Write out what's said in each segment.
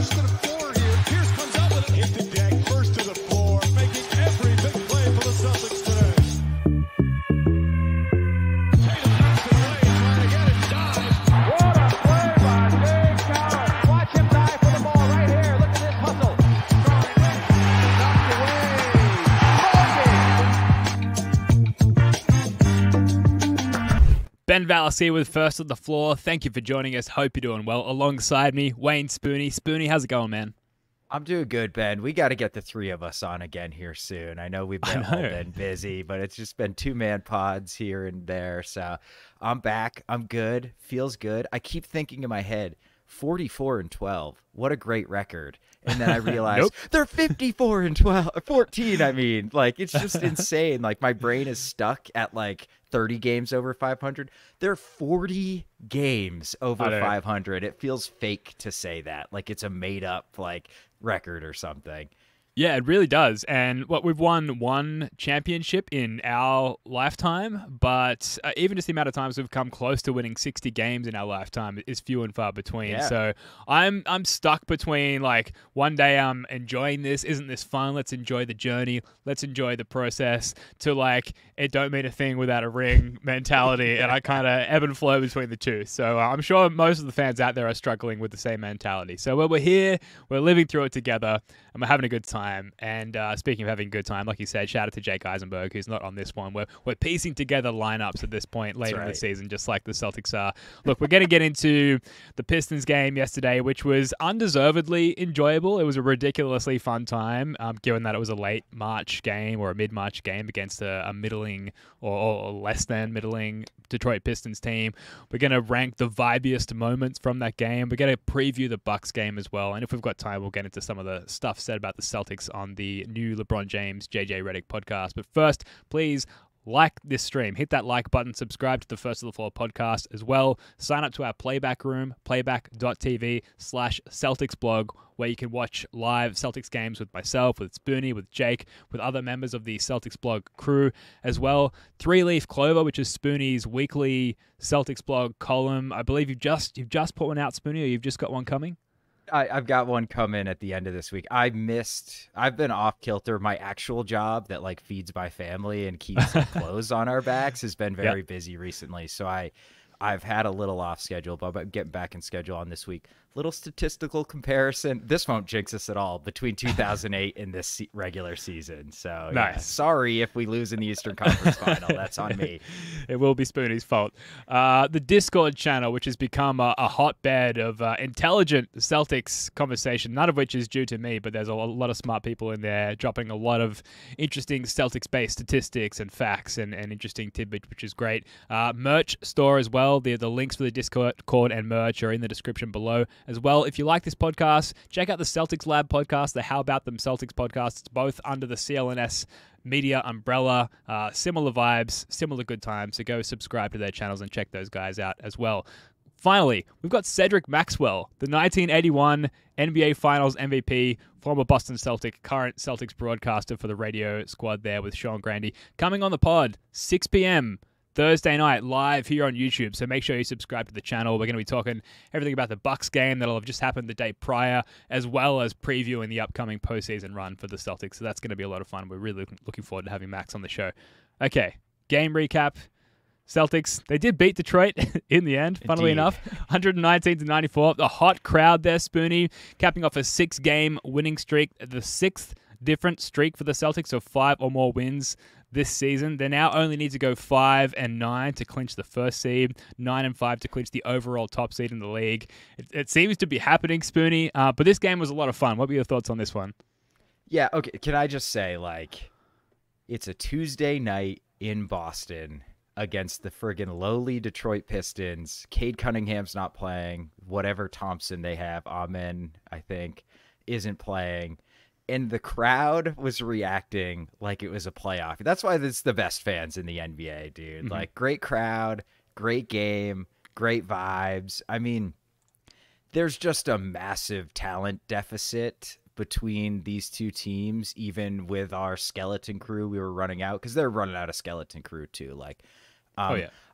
First to the floor here. Pierce comes out with it. Hit the deck. First to the floor. Making every big play for the Celtics today. Tatum knocks it away. Trying to get it. Dives. What a play by Jake Crowder. Watch him dive for the ball right here. Look at this hustle. Ben Vallis here with First on the Floor. Thank you for joining us. Hope you're doing well. Alongside me, Wayne Spooney. Spooney, how's it going, man? I'm doing good, Ben. We got to get the three of us on again here soon. I know we've been busy, but it's just been two-man pods here and there. So I'm back. I'm good. Feels good. I keep thinking in my head, 44-12. What a great record. And then I realized they're 54-14. I mean, like, it's just insane. Like, my brain is stuck at like 30 games over 500. They're 40 games over 500. It feels fake to say that. Like, it's a made up like record or something. Yeah, it really does. And what, we've won one championship in our lifetime, but even just the amount of times we've come close to winning 60 games in our lifetime is few and far between. Yeah. So I'm stuck between like, one day I'm enjoying this, isn't this fun? Let's enjoy the journey, let's enjoy the process, to like, it don't mean a thing without a ring mentality. And I kind of ebb and flow between the two. So I'm sure most of the fans out there are struggling with the same mentality. So when we're here, we're living through it together and we're having a good time. And speaking of having a good time, like you said, shout out to Jake Eisenberg, who's not on this one. We're piecing together lineups at this point later in the season, just like the Celtics are. Look, we're going to get into the Pistons game yesterday, which was undeservedly enjoyable. It was a ridiculously fun time, given that it was a late March game or a mid-March game against a middling or less than middling Detroit Pistons team. We're going to rank the vibiest moments from that game. We're going to preview the Bucks game as well. And if we've got time, we'll get into some of the stuff said about the Celtics on the new LeBron James JJ Redick podcast. But first, please like this stream, hit that like button, subscribe to the First of the Floor podcast as well. Sign up to our playback room, playback.tv/Celtics blog, where you can watch live Celtics games with myself, with Spooney, with Jake, with other members of the Celtics blog crew as well. Three Leaf Clover, which is Spooney's weekly Celtics blog column. I believe you've just put one out, Spooney, or you've just got one coming? I've got one coming at the end of this week. I've been off kilter. My actual job that like feeds my family and keeps clothes on our backs has been very busy recently. So I've had a little off schedule, but I'm getting back in schedule on this week. Little statistical comparison. This won't jinx us at all between 2008 and this regular season. So nice. Yeah, sorry if we lose in the Eastern Conference final. That's on me. It will be Spooney's fault. The Discord channel, which has become a hotbed of intelligent Celtics conversation, none of which is due to me, but there's a lot of smart people in there dropping a lot of interesting Celtics-based statistics and facts and interesting tidbits, which is great. Merch store as well. The links for the Discord and merch are in the description below as well. If you like this podcast, check out the Celtics Lab podcast, the How About Them Celtics podcast. It's both under the CLNS media umbrella. Similar vibes, similar good times. So go subscribe to their channels and check those guys out as well. Finally, we've got Cedric Maxwell, the 1981 NBA Finals MVP, former Boston Celtic, current Celtics broadcaster for the radio squad there with Sean Grandy, coming on the pod, 6 p.m. Thursday night, live here on YouTube. So make sure you subscribe to the channel. We're going to be talking everything about the Bucks game that'll have just happened the day prior, as well as previewing the upcoming postseason run for the Celtics. So that's going to be a lot of fun. We're really looking forward to having Max on the show. Okay, game recap. Celtics, they did beat Detroit in the end, funnily enough, 119-94. The hot crowd there, Spooney, capping off a six-game winning streak, the sixth different streak for the Celtics of five or more wins this season. They now only need to go 5-9 to clinch the first seed, 9-5 to clinch the overall top seed in the league. It seems to be happening, Spooney, but this game was a lot of fun. What were your thoughts on this one? Yeah, okay. Can I just say, like, it's a Tuesday night in Boston against the friggin' lowly Detroit Pistons. Cade Cunningham's not playing. Whatever Thompson they have, Amen, I think, isn't playing. And the crowd was reacting like it was a playoff. That's why it's the best fans in the NBA, dude. Mm-hmm. Like, great crowd, great game, great vibes. I mean, there's just a massive talent deficit between these two teams, even with our skeleton crew we were running out, because they're running out of skeleton crew too. Like,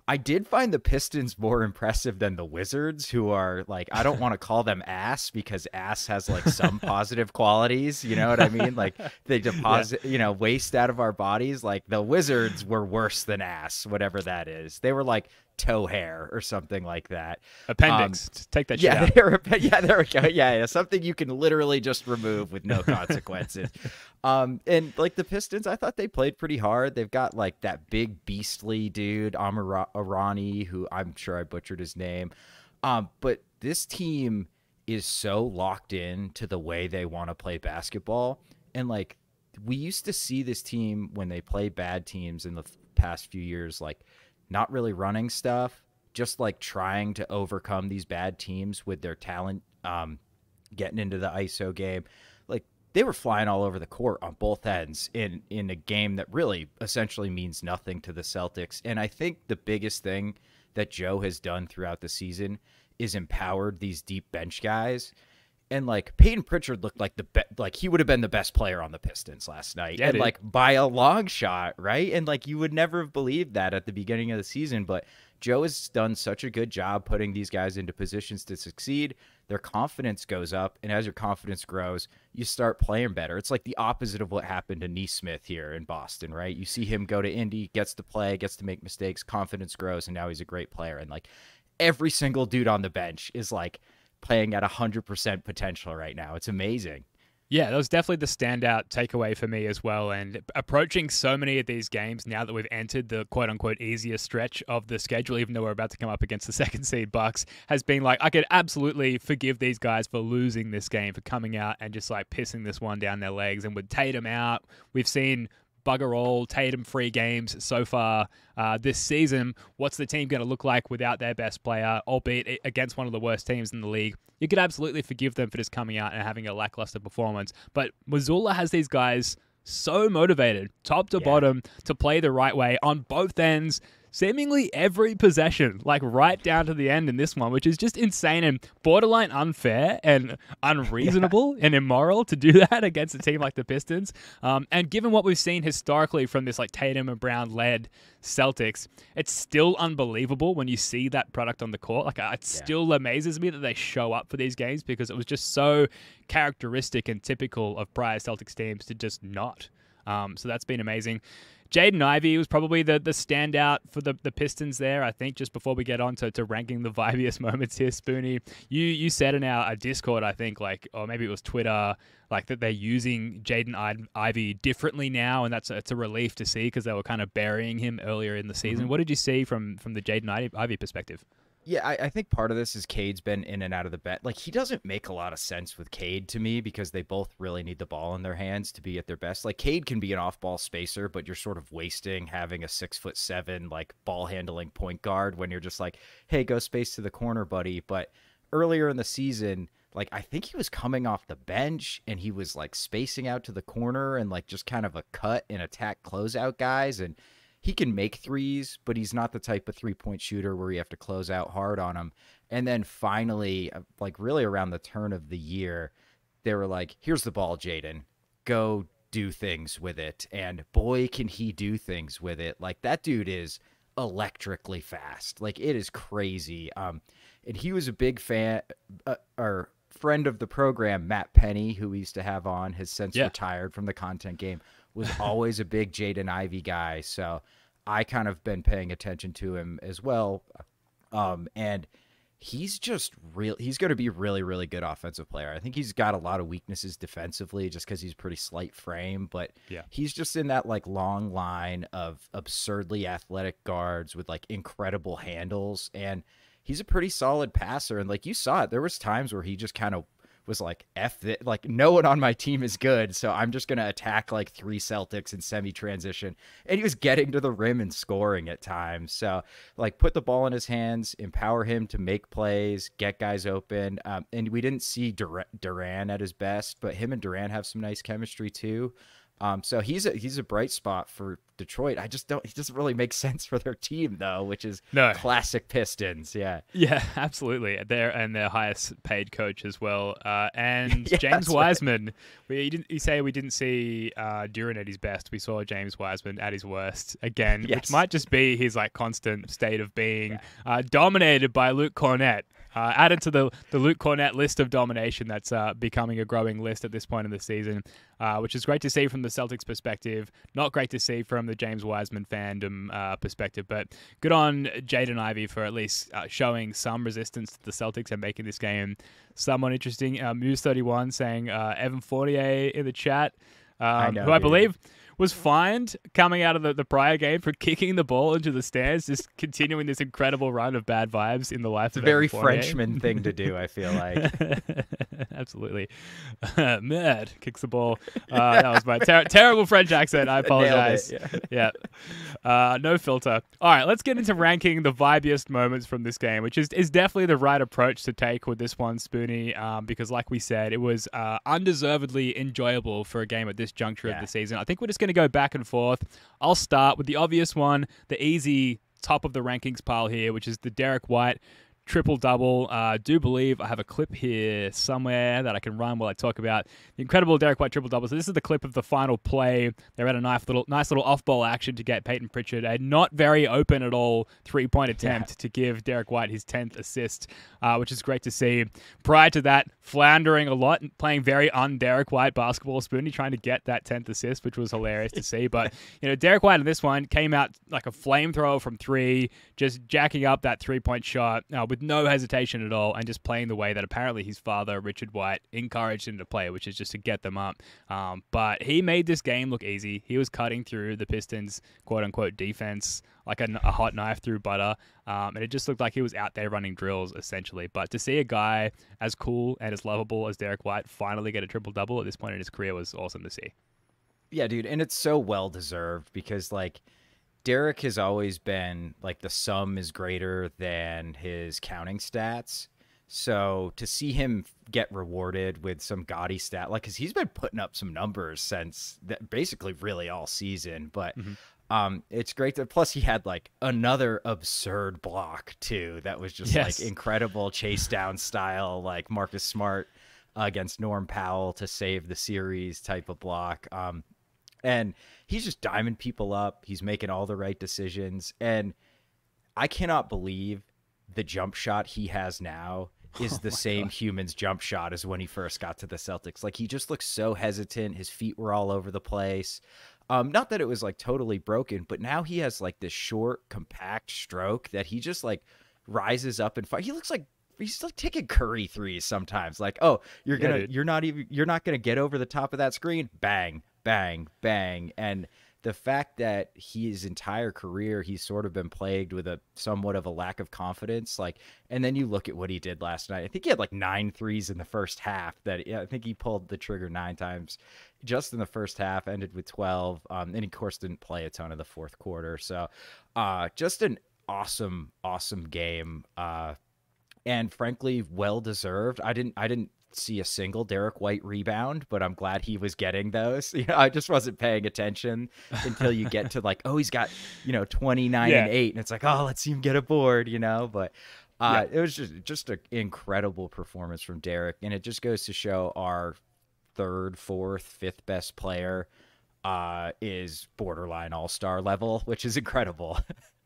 I did find the Pistons more impressive than the Wizards, who are like, I don't want to call them ass because ass has like some positive qualities. You know what I mean? Like they deposit, you know, waste out of our bodies. Like the Wizards were worse than ass, whatever that is. They were like toe hair or something like that. Appendix. Take that shit out. Yeah, there we go. Yeah, something you can literally just remove with no consequences. And like the Pistons, I thought they played pretty hard. They've got like that big beastly dude, Amirani, who I'm sure I butchered his name. But this team is so locked in to the way they want to play basketball. And like we used to see this team when they play bad teams in the past few years, like not really running stuff, just like trying to overcome these bad teams with their talent, getting into the ISO game. Like they were flying all over the court on both ends in a game that really essentially means nothing to the Celtics. And I think the biggest thing that Joe has done throughout the season is empowered these deep bench guys. And like Peyton Pritchard looked like he would have been the best player on the Pistons last night, and like by a long shot, right? And like you would never have believed that at the beginning of the season, but Joe has done such a good job putting these guys into positions to succeed. Their confidence goes up, and as your confidence grows, you start playing better. It's like the opposite of what happened to Neesmith here in Boston, right? You see him go to Indy, gets to play, gets to make mistakes, confidence grows, and now he's a great player. And like every single dude on the bench is like playing at 100% potential right now. It's amazing. Yeah, that was definitely the standout takeaway for me as well. And approaching so many of these games now that we've entered the quote-unquote easier stretch of the schedule, even though we're about to come up against the second seed Bucks, has been like, I could absolutely forgive these guys for losing this game, for coming out and just like pissing this one down their legs. And with Tatum out, we've seen bugger all Tatum-free games so far this season. What's the team going to look like without their best player, albeit against one of the worst teams in the league? You could absolutely forgive them for just coming out and having a lackluster performance. But Mazzulla has these guys so motivated, top to bottom, to play the right way on both ends, seemingly every possession, like right down to the end in this one, which is just insane and borderline unfair and unreasonable and immoral to do that against a team like the Pistons. And given what we've seen historically from this like Tatum and Brown-led Celtics, it's still unbelievable when you see that product on the court. Like it still amazes me that they show up for these games, because it was just so characteristic and typical of prior Celtics teams to just not. So that's been amazing. Jaden Ivey was probably the standout for the Pistons there. I think just before we get on to ranking the vibiest moments here, Spooney, you said in our Discord, I think, like, or maybe it was Twitter, like that they're using Jaden Ivey differently now, and it's a relief to see because they were kind of burying him earlier in the season. What did you see from the Jaden Ivey perspective? Yeah, I think part of this is Cade's been in and out of the bet. Like, he doesn't make a lot of sense with Cade to me because they both really need the ball in their hands to be at their best. Like, Cade can be an off-ball spacer, but you're sort of wasting having a 6'7", like, ball-handling point guard when you're just like, hey, go space to the corner, buddy. But earlier in the season, like, I think he was coming off the bench, and he was, like, spacing out to the corner and, like, just kind of a cut and attack closeout guys, and he can make threes, but he's not the type of three-point shooter where you have to close out hard on him. And then finally, like really around the turn of the year, they were like, here's the ball, Jaden. Go do things with it. And boy, can he do things with it. Like that dude is electrically fast. Like it is crazy. And he was a big fan or friend of the program, Matt Penny, who we used to have on, has since retired from the content game, was always a big Jaden Ivey guy. So I kind of been paying attention to him as well. And he's just real. He's going to be really, really good offensive player. I think he's got a lot of weaknesses defensively just because he's pretty slight frame, but he's just in that like long line of absurdly athletic guards with like incredible handles. And he's a pretty solid passer. And like you saw it, there was times where he just kind of was like, F it, like no one on my team is good, so I'm just going to attack like three Celtics in semi-transition. And he was getting to the rim and scoring at times. So like put the ball in his hands, empower him to make plays, get guys open. And we didn't see Duran at his best, but him and Duran have some nice chemistry too. So he's a bright spot for Detroit. I just don't, he doesn't really make sense for their team though, which is classic Pistons. Yeah. Yeah, absolutely. They're, and their highest paid coach as well. And yeah, James Wiseman, we didn't see, Duran at his best. We saw James Wiseman at his worst again, which might just be his like constant state of being, dominated by Luke Kornet. Added to the Luke Kornet list of domination that's becoming a growing list at this point in the season, which is great to see from the Celtics perspective. Not great to see from the James Wiseman fandom perspective, but good on Jaden Ivey for at least showing some resistance to the Celtics and making this game somewhat interesting. Muse31 saying Evan Fournier in the chat, who I believe was fined coming out of the prior game for kicking the ball into the stands, just continuing this incredible run of bad vibes in the life of very Frenchman thing to do, I feel like. Absolutely. Mad. Kicks the ball. That was my terrible French accent. I apologize. Nailed it, yeah. No filter. All right, let's get into ranking the vibiest moments from this game, which is definitely the right approach to take with this one, Spooney, because like we said, it was undeservedly enjoyable for a game at this juncture of the season. I think we're just going to go back and forth. I'll start with the obvious one, the easy top of the rankings pile here, which is the Derrick White triple-double. I do believe I have a clip here somewhere that I can run while I talk about the incredible Derrick White triple-double. So this is the clip of the final play. They had a nice little off-ball action to get Peyton Pritchard a not very open at all three-point attempt to give Derrick White his 10th assist, which is great to see. Prior to that, floundering a lot and playing very un-Derrick White basketball, Spooney trying to get that 10th assist, which was hilarious to see. But, you know, Derrick White in this one came out like a flamethrower from three, just jacking up that three-point shot with no hesitation at all, and just playing the way that apparently his father, Richard White, encouraged him to play, which is just to get them up. But he made this game look easy. He was cutting through the Pistons' quote-unquote defense like a hot knife through butter, and it just looked like he was out there running drills, essentially. But to see a guy as cool and as lovable as Derrick White finally get a triple-double at this point in his career was awesome to see. Yeah, dude, and it's so well-deserved because, like, Derrick has always been like the sum is greater than his counting stats. So to see him get rewarded with some gaudy stat, like, cause he's been putting up some numbers since that basically really all season, but it's great that plus he had like another absurd block too. That was just like incredible chase down style, like Marcus Smart against Norm Powell to save the series type of block. And he's just diming people up. He's making all the right decisions. And I cannot believe the jump shot he has now is the same human's jump shot as when he first got to the Celtics. Like, he just looks so hesitant. His feet were all over the place. Not that it was like totally broken, but now he has like this short, compact stroke that he just like rises up and he looks like he's like taking Curry threes sometimes. Like, oh, you're going to, you're not going to get over the top of that screen. Bang. Bang, bang. And the fact that his entire career, he's sort of been plagued with a somewhat of a lack of confidence. Like, and then you look at what he did last night. I think he had like 9 threes in the first half that I think he pulled the trigger 9 times just in the first half, ended with 12. And he, of course, didn't play a ton of the fourth quarter. So just an awesome, awesome game. And frankly, well-deserved. I didn't see a single Derrick White rebound, but I'm glad he was getting those. You know, I just wasn't paying attention until you get to like, oh, he's got, you know, 29 and 8, and it's like, oh, let's see him get a board, you know. But it was just an incredible performance from Derrick, and it just goes to show our third, fourth, fifth best player is borderline all-star level, which is incredible.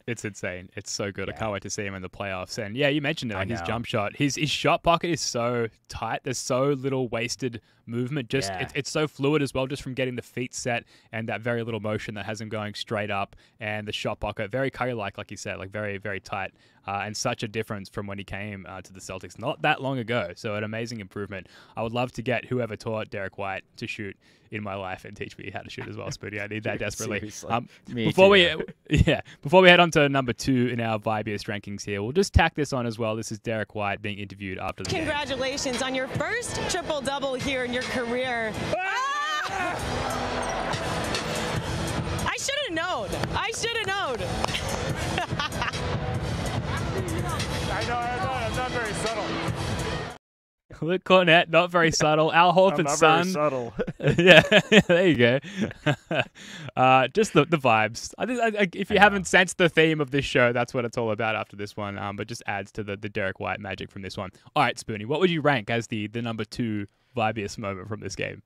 It's insane. It's so good. Yeah. I can't wait to see him in the playoffs. And yeah, you mentioned it, like his jump shot. His shot pocket is so tight. There's so little wasted movement. Just it's so fluid as well, just from getting the feet set and that very little motion that has him going straight up, and the shot pocket, very Curry-like, like you said, like very, very tight. And such a difference from when he came to the Celtics not that long ago. So an amazing improvement. I would love to get whoever taught Derrick White to shoot in my life and teach me how to shoot as well, Spooney. I need that desperately. Before we head on to number 2 in our vibiest rankings here, we'll just tack this on as well. This is Derrick White being interviewed after the game. Congratulations on your first triple-double here in your career. Ah! I should have known. I should have known. I know, I'm not very subtle. Luke Kornet, not very subtle. Al Horford's son. Not very subtle. Yeah, there you go. Just the vibes. If you haven't sensed the theme of this show, that's what it's all about after this one. But just adds to the Derrick White magic from this one. All right, Spooney, what would you rank as the number two vibiest moment from this game?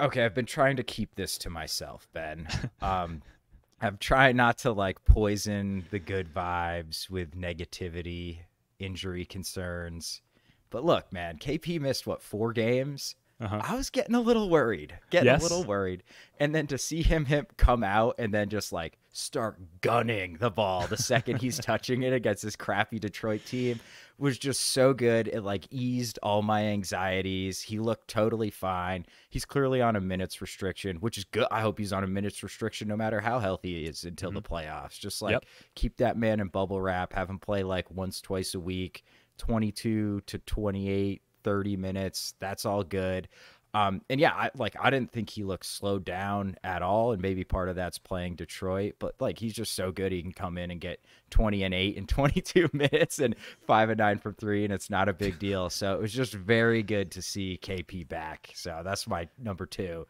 Okay, I've been trying to keep this to myself, Ben. I've tried not to like poison the good vibes with negativity, injury concerns. But look, man, KP missed, what, 4 games? I was getting a little worried, And then to see him come out and then just like start gunning the ball the second he's touching it against this crappy Detroit team was just so good. It like eased all my anxieties. He looked totally fine. He's clearly on a minutes restriction, which is good. I hope he's on a minutes restriction no matter how healthy he is until the playoffs. Just like keep that man in bubble wrap, have him play like once, twice a week, 22 to 28. 30 minutes. That's all good. And yeah, I didn't think he looked slowed down at all. And maybe part of that's playing Detroit, but like, he's just so good. He can come in and get 20 and 8 in 22 minutes and 5 and 9 from 3. And it's not a big deal. So it was just very good to see KP back. So that's my number two.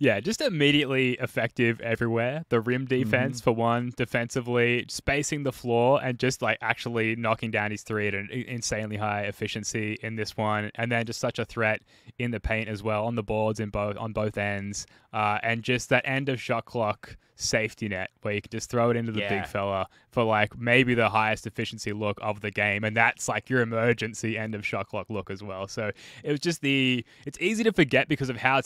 Yeah, just immediately effective everywhere. The rim defense for one, defensively, spacing the floor and just like actually knocking down his three at an insanely high efficiency in this one. And then just such a threat in the paint as well, on the boards on both ends. And just that end of shot clock safety net where you can just throw it into the big fella for like maybe the highest efficiency look of the game. And that's like your emergency end of shot clock look as well. So it was just it's easy to forget because of how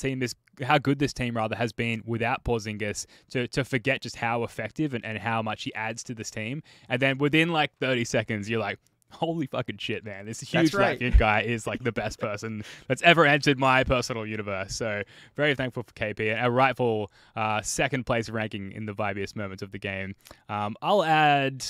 good this team rather has been without Porzingis to forget just how effective and how much he adds to this team. And then within like 30 seconds, you're like, holy fucking shit, man. This huge left-hand guy is like the best person that's ever entered my personal universe. So very thankful for KP and a rightful second place ranking in the vibiest moments of the game. I'll add,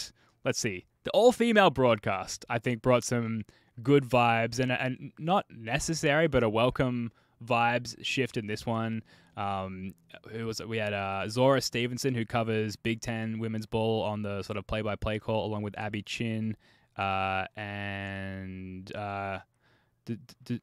let's see, the all-female broadcast, I think, brought some good vibes and not necessary, but a welcome vibes shift in this one. We had Zora Stevenson, who covers Big Ten women's ball on the sort of play-by-play call, along with Abby Chin and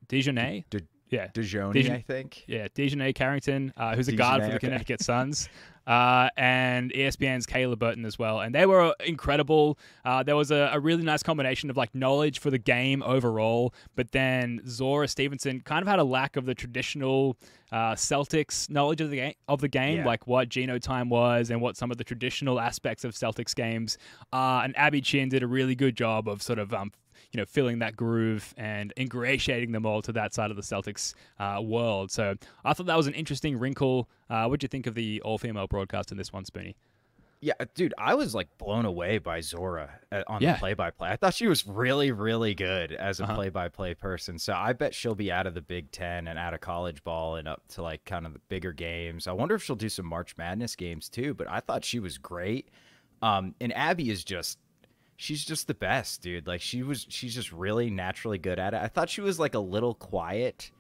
Dijon. Yeah, Dijon, I think. Yeah, Dijon Carrington, who's a guard for the Connecticut Suns, and ESPN's Kayla Burton as well. And they were incredible. There was a really nice combination of like knowledge for the game overall, but then Zora Stevenson kind of had a lack of the traditional Celtics knowledge of the game, like what Geno time was and what some of the traditional aspects of Celtics games are. And Abby Chin did a really good job of sort of filling that groove and ingratiating them all to that side of the Celtics world. So I thought that was an interesting wrinkle. What do you think of the all-female broadcast in this one, Spooney? Yeah, dude, I was like blown away by Zora on the play-by-play. I thought she was really, really good as a play-by-play person. So I bet she'll be out of the Big Ten and out of college ball and up to like kind of the bigger games. I wonder if she'll do some March Madness games too, but I thought she was great. And Abby is just, she's just the best, dude. Like she's just really naturally good at it. I thought she was like a little quiet,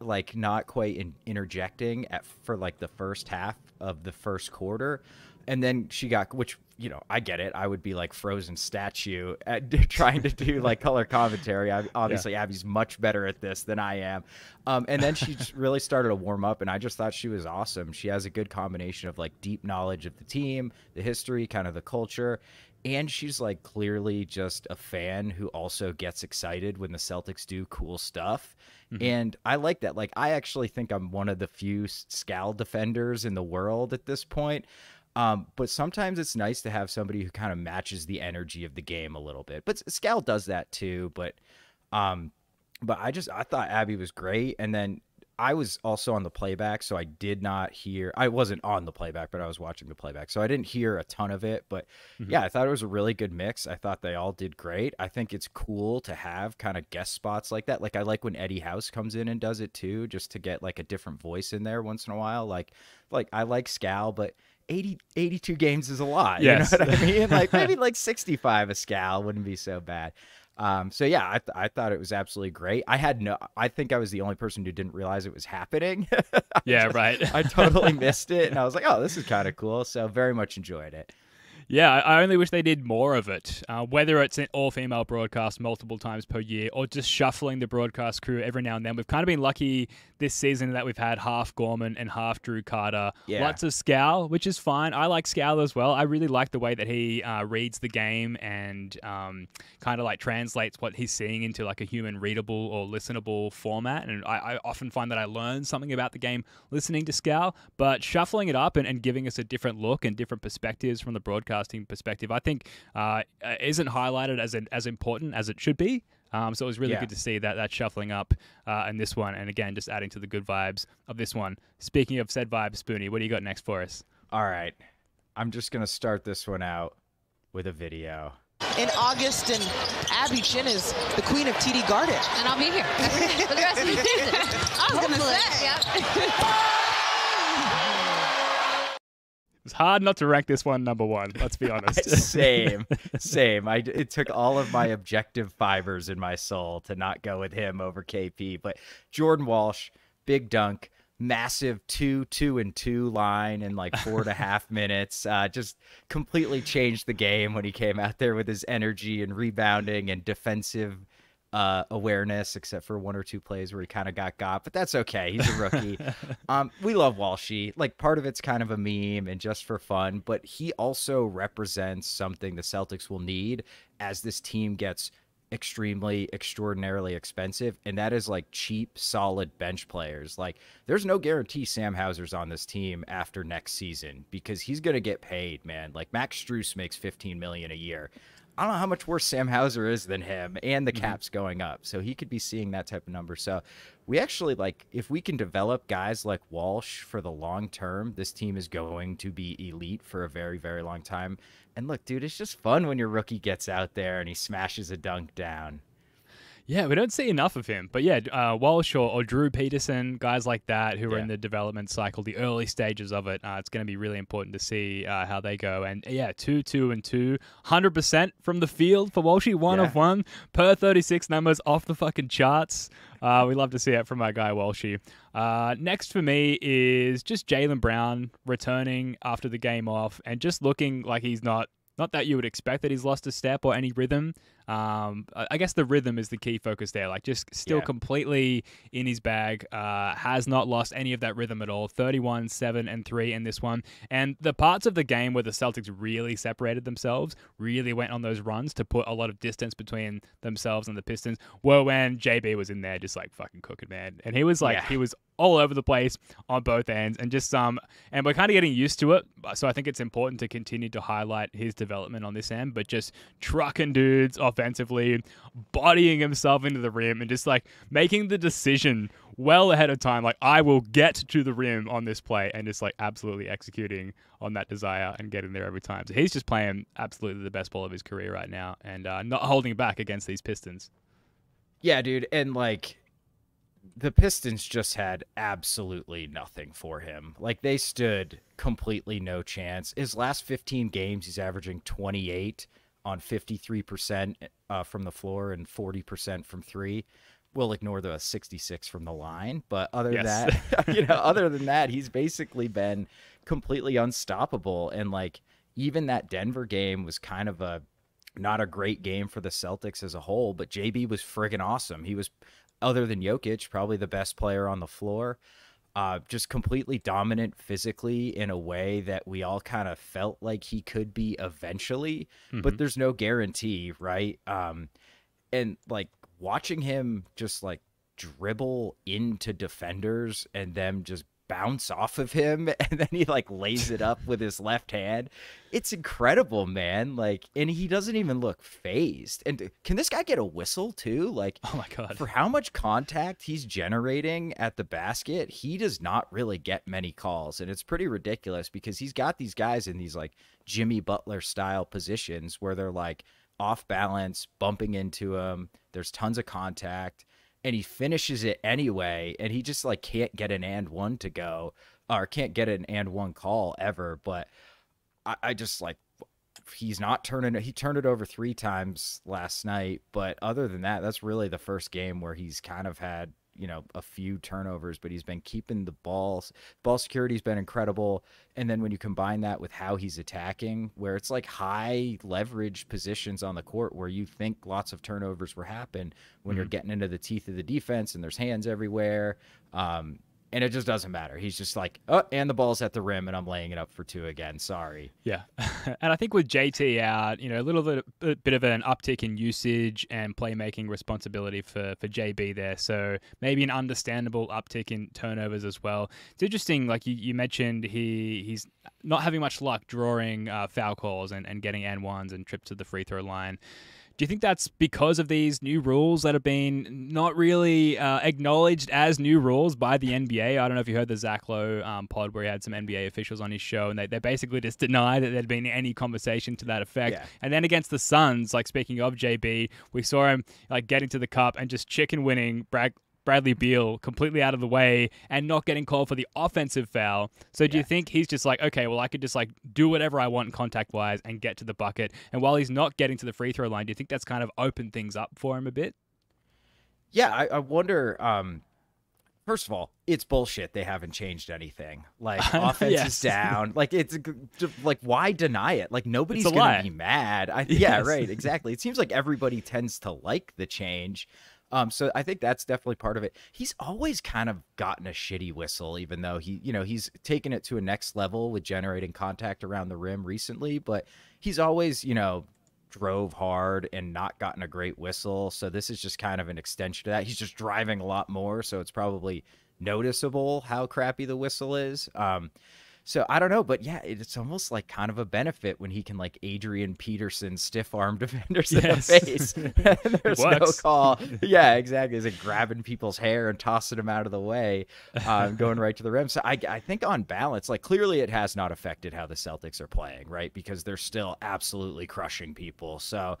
like not quite interjecting for like the first half of the first quarter. And then she got, which, you know, I get it. I would be like frozen statue at trying to do like color commentary. Obviously, Abby's much better at this than I am. And then she just really started to warm up, and I just thought she was awesome. She has a good combination of like deep knowledge of the team, the history, kind of the culture. And she's like clearly just a fan who also gets excited when the Celtics do cool stuff. And I like that. Like, I actually think I'm one of the few Scal defenders in the world at this point. But sometimes it's nice to have somebody who kind of matches the energy of the game a little bit. But Scal does that too. But I thought Abby was great. And then I was also on the playback, so I did not hear. I wasn't on the playback, but I was watching the playback, so I didn't hear a ton of it. But yeah, I thought it was a really good mix. I thought they all did great. I think it's cool to have kind of guest spots like that. Like I like when Eddie House comes in and does it too, just to get like a different voice in there once in a while. Like I like Scal, but 82 games is a lot. Yes. You know what I mean? Like maybe like 65 a Scal wouldn't be so bad. So yeah, I thought it was absolutely great. I think I was the only person who didn't realize it was happening. I totally missed it. And I was like, oh, this is kind of cool. So very much enjoyed it. Yeah, I only wish they did more of it, whether it's an all-female broadcast multiple times per year or just shuffling the broadcast crew every now and then. We've kind of been lucky this season that we've had half Gorman and half Jrue Carter. Yeah. Lots of Scal, which is fine. I like Scal as well. I really like the way that he reads the game and kind of like translates what he's seeing into like a human readable or listenable format. And I often find that I learn something about the game listening to Scal, but shuffling it up and giving us a different look and different perspectives from the broadcast perspective, I think isn't highlighted as important as it should be. So it was really good to see that shuffling up in this one. And again, just adding to the good vibes of this one. Speaking of said vibes, Spooney, what do you got next for us? All right. I'm just going to start this one out with a video. In August, and Abby Chin is the queen of TD Garden. And I'll be here for the rest of the season. I was going to say, It's hard not to rank this one number one, let's be honest. Same. It took all of my objective fibers in my soul to not go with him over KP. But Jordan Walsh, big dunk, massive 2-2-2 line in like 4.5 minutes. Just completely changed the game when he came out there with his energy and rebounding and defensive awareness, except for one or two plays where he kind of got, but that's okay. He's a rookie. We love Walshy. Like, part of it's kind of a meme and just for fun, but he also represents something the Celtics will need as this team gets extraordinarily expensive, and that is like cheap, solid bench players. Like, there's no guarantee Sam Hauser's on this team after next season because he's gonna get paid, man. Like, Max Strus makes $15 million a year. I don't know how much worse Sam Hauser is than him, and the cap's going up, so he could be seeing that type of number. So we actually, like, if we can develop guys like Walsh for the long term, this team is going to be elite for a very, very long time. And look, dude, it's just fun when your rookie gets out there and he smashes a dunk down. Yeah, we don't see enough of him. But yeah, Walsh or Drew Peterson, guys like that who are in the development cycle, the early stages of it, it's going to be really important to see how they go. And yeah, 2-2-2, 100% from the field for Walshy, 1 of 1 per 36 numbers off the fucking charts. We love to see it from our guy Walshy. Next for me is just Jaylen Brown returning after the game off and just looking like he's not that you would expect that he's lost a step or any rhythm. I guess the rhythm is the key focus there. Like, just still completely in his bag, has not lost any of that rhythm at all. 31, 7, and 3 in this one. And the parts of the game where the Celtics really separated themselves, really went on those runs to put a lot of distance between themselves and the Pistons, were when JB was in there just, like, fucking cooking, man. And he was, like, he was all over the place on both ends. And just and we're kind of getting used to it. So I think it's important to continue to highlight his development on this end, but just trucking dudes off offensively, bodying himself into the rim and just like making the decision well ahead of time, like, I will get to the rim on this play, and just like absolutely executing on that desire and getting there every time. So he's just playing absolutely the best ball of his career right now and not holding back against these Pistons. Yeah, dude. And like, the Pistons just had absolutely nothing for him. Like, they stood completely no chance. His last 15 games, he's averaging 28 on 53% from the floor and 40% from three. We'll ignore the 66 from the line, but than that, you know, other than that, he's basically been completely unstoppable. And like, even that Denver game was kind of not a great game for the Celtics as a whole, but JB was friggin' awesome. He was, other than Jokic, probably the best player on the floor. Just completely dominant physically in a way that we all kind of felt like he could be eventually, but there's no guarantee, right? And like watching him just like dribble into defenders and them just bounce off of him, and then he like lays it up with his left hand. It's incredible, man. Like, and he doesn't even look phased. And can this guy get a whistle too? Like, oh my god, for how much contact he's generating at the basket, he does not really get many calls, and it's pretty ridiculous because he's got these guys in these like Jimmy Butler style positions where they're like off balance, bumping into him, there's tons of contact, and he finishes it anyway, and he just like can't get an and one to go, or can't get an and one call ever. But I just like, he's not turning it. He turned it over 3 times last night, but other than that, that's really the first game where he's kind of had you know, a few turnovers, but he's been keeping the balls. Ball security's been incredible. And then when you combine that with how he's attacking, where it's like high leverage positions on the court where you think lots of turnovers will happen when you're getting into the teeth of the defense and there's hands everywhere. And it just doesn't matter. He's just like, oh, and the ball's at the rim, and I'm laying it up for two again. Sorry. Yeah. And I think with JT out, you know, a little bit of an uptick in usage and playmaking responsibility for JB there. So maybe an understandable uptick in turnovers as well. It's interesting, like you mentioned, he's not having much luck drawing foul calls and getting N1s and trips to the free throw line. Do you think that's because of these new rules that have been not really acknowledged as new rules by the NBA? I don't know if you heard the Zach Lowe pod where he had some NBA officials on his show, and they basically just denied that there'd been any conversation to that effect. Yeah. And then against the Suns, like speaking of JB, we saw him like getting to the cup and just chicken winning Bradley Beal completely out of the way and not getting called for the offensive foul. So do you think he's just like, okay, well, I could just like do whatever I want contact-wise and get to the bucket? And while he's not getting to the free throw line, do you think that's kind of opened things up for him a bit? Yeah, I wonder. First of all, it's bullshit. They haven't changed anything. Like offense is down. Like it's like, why deny it? Like nobody's gonna be mad. Yeah, right. Exactly. It seems like everybody tends to like the change. So I think that's definitely part of it. He's always kind of gotten a shitty whistle, even though he, you know, he's taken it to a next level with generating contact around the rim recently, but he's always, you know, drove hard and not gotten a great whistle. So this is just kind of an extension to that. He's just driving a lot more. So it's probably noticeable how crappy the whistle is. So I don't know, but yeah, it's almost like kind of a benefit when he can like Adrian Peterson stiff-arm defenders in the face. There's no call. Yeah, exactly. It's like grabbing people's hair and tossing them out of the way, going right to the rim. So I think on balance, like clearly it has not affected how the Celtics are playing, right? Because they're still absolutely crushing people. So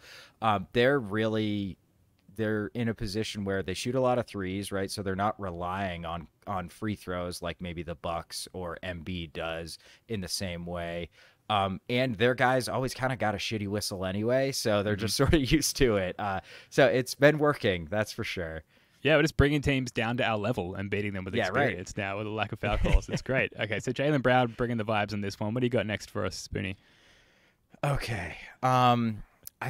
they're in a position where they shoot a lot of threes, right? So they're not relying on free throws like maybe the Bucks or Embiid does in the same way. And their guys always kind of got a shitty whistle anyway, so they're just sort of used to it. So it's been working, that's for sure. Yeah, we're just bringing teams down to our level and beating them with experience now with a lack of foul calls. It's great. Okay, so Jaylen Brown bringing the vibes in this one. What do you got next for us, Spooney? Okay. I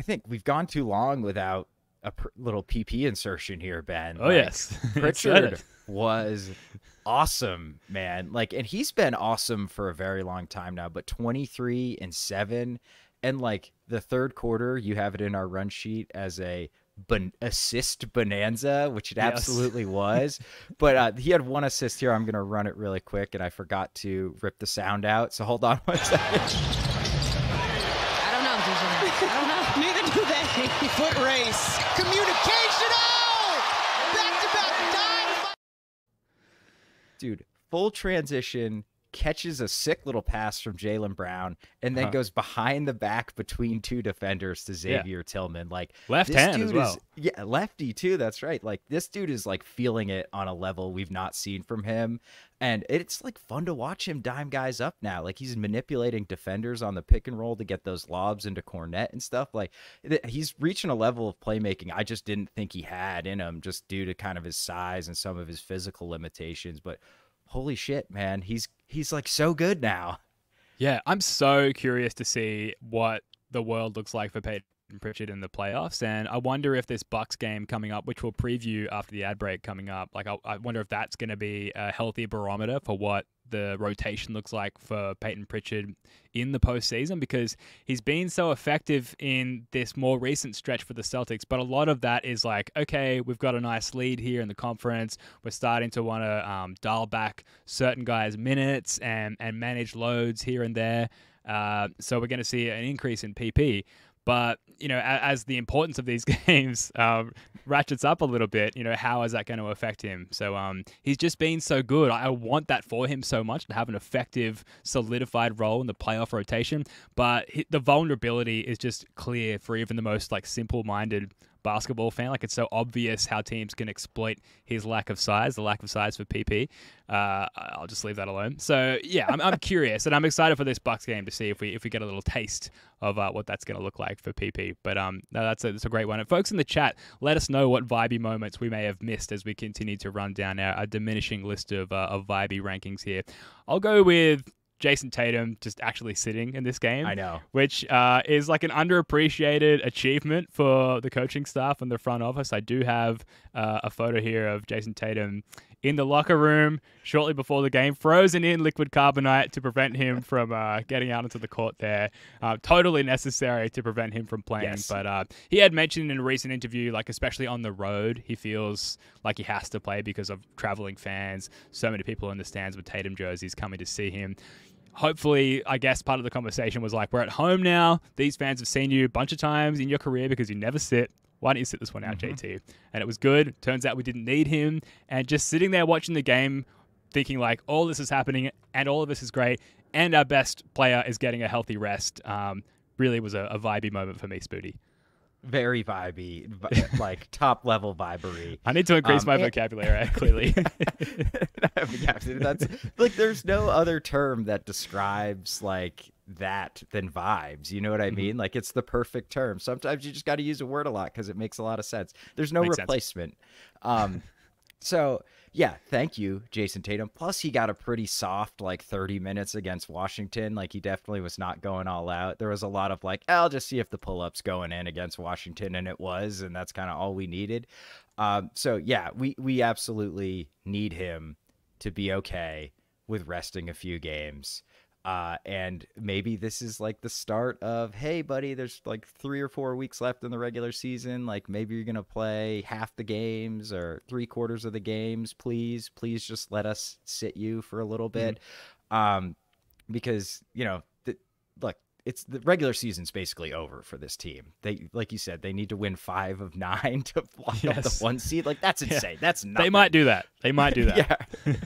think we've gone too long without a little PP insertion here, Ben. Oh, like, yes. Pritchard was awesome, man. Like, and he's been awesome for a very long time now, but 23 and 7, and like the third quarter, you have it in our run sheet as a assist bonanza, which it absolutely was. But he had one assist here. I'm going to run it really quick, and I forgot to rip the sound out. So hold on one second. Foot race. Communication. Back-to-back dive. Dude, full transition, catches a sick little pass from Jaylen Brown, and then goes behind the back between two defenders to Xavier Tillman. Like left hand as well. Yeah, lefty too. That's right. Like this dude is like feeling it on a level we've not seen from him. And it's like fun to watch him dime guys up now. Like he's manipulating defenders on the pick and roll to get those lobs into Kornet and stuff. Like he's reaching a level of playmaking I just didn't think he had in him, just due to kind of his size and some of his physical limitations. But holy shit, man, he's like so good now. Yeah, I'm so curious to see what the world looks like for Peyton Pritchard in the playoffs, and I wonder if this Bucks game coming up, which we'll preview after the ad break coming up, like I wonder if that's going to be a healthy barometer for what the rotation looks like for Peyton Pritchard in the postseason, because he's been so effective in this more recent stretch for the Celtics. But a lot of that is like, okay, we've got a nice lead here in the conference. We're starting to want to dial back certain guys' minutes and manage loads here and there. So we're going to see an increase in PP. But, you know, as the importance of these games ratchets up a little bit, you know, how is that going to affect him? So he's just been so good. I want that for him so much, to have an effective, solidified role in the playoff rotation. But the vulnerability is just clear for even the most like simple-minded basketball fan. Like, it's so obvious how teams can exploit his lack of size, the lack of size for PP. I'll just leave that alone. So, yeah, I'm curious, and I'm excited for this Bucks game to see if we get a little taste of what that's going to look like for PP. But no, that's a great one. And folks in the chat, let us know what vibey moments we may have missed as we continue to run down our diminishing list of vibey rankings here. I'll go with Jayson Tatum just actually sitting in this game. I know. Which is like an underappreciated achievement for the coaching staff and the front office. I do have a photo here of Jayson Tatum in the locker room shortly before the game, frozen in liquid carbonite to prevent him from getting out into the court there. Totally necessary to prevent him from playing. Yes. But he had mentioned in a recent interview, like especially on the road, he feels like he has to play because of traveling fans. So many people in the stands with Tatum jerseys coming to see him. Hopefully, I guess part of the conversation was like, we're at home now. These fans have seen you a bunch of times in your career because you never sit. Why don't you sit this one out, JT? And it was good. Turns out we didn't need him. And just sitting there watching the game, thinking like, all this is happening and all of this is great and our best player is getting a healthy rest, really was a vibey moment for me, Spoodie. Very vibey, like top-level vibery. I need to increase my vocabulary, clearly. Yeah, that's like there's no other term that describes like that than vibes. You know what I mean? Like it's the perfect term. Sometimes you just got to use a word a lot because it makes a lot of sense. There's no replacement. So yeah, thank you, Jayson Tatum. Plus, he got a pretty soft like 30 minutes against Washington. Like he definitely was not going all out. There was a lot of like, I'll just see if the pull-up's going in against Washington, and it was, and that's kind of all we needed. So yeah, we absolutely need him to be okay with resting a few games. And maybe this is like the start of, hey buddy, there's like 3 or 4 weeks left in the regular season. Like maybe you're going to play half the games or 3/4 of the games. Please just let us sit you for a little bit. Because you know, look, it's the regular season's basically over for this team. They, like you said, they need to win 5 of 9 to block up the 1 seed. Like that's insane. Yeah. That's nothing. They might do that. They might do that. Yeah,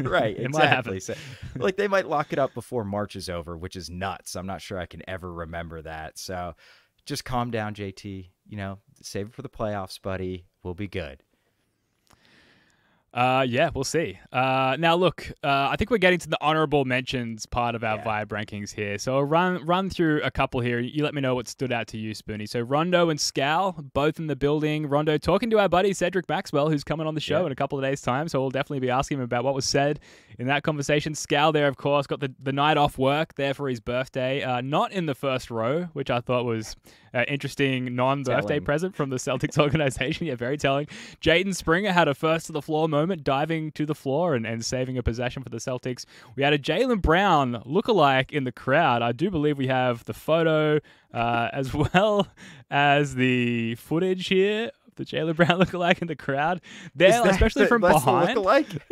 right. It exactly. So, like they might lock it up before March is over, which is nuts. I'm not sure I can ever remember that. So just calm down, JT, you know, save it for the playoffs, buddy. We'll be good. Yeah, we'll see. Now, look, I think we're getting to the honorable mentions part of our vibe rankings here. So I'll run through a couple here. You let me know what stood out to you, Spooney. So Rondo and Scal, both in the building. Rondo talking to our buddy Cedric Maxwell, who's coming on the show in a couple of days' time. So we'll definitely be asking him about what was said in that conversation. Scal there, of course, got the night off work there for his birthday. Not in the first row, which I thought was interesting non-birthday present from the Celtics organization. Yeah, very telling. Jaden Springer had a first-to-the-floor moment, diving to the floor and saving a possession for the Celtics. We had a Jaylen Brown lookalike in the crowd. I do believe we have the photo as well as the footage here. The Jaylen Brown lookalike in the crowd, there, especially from behind.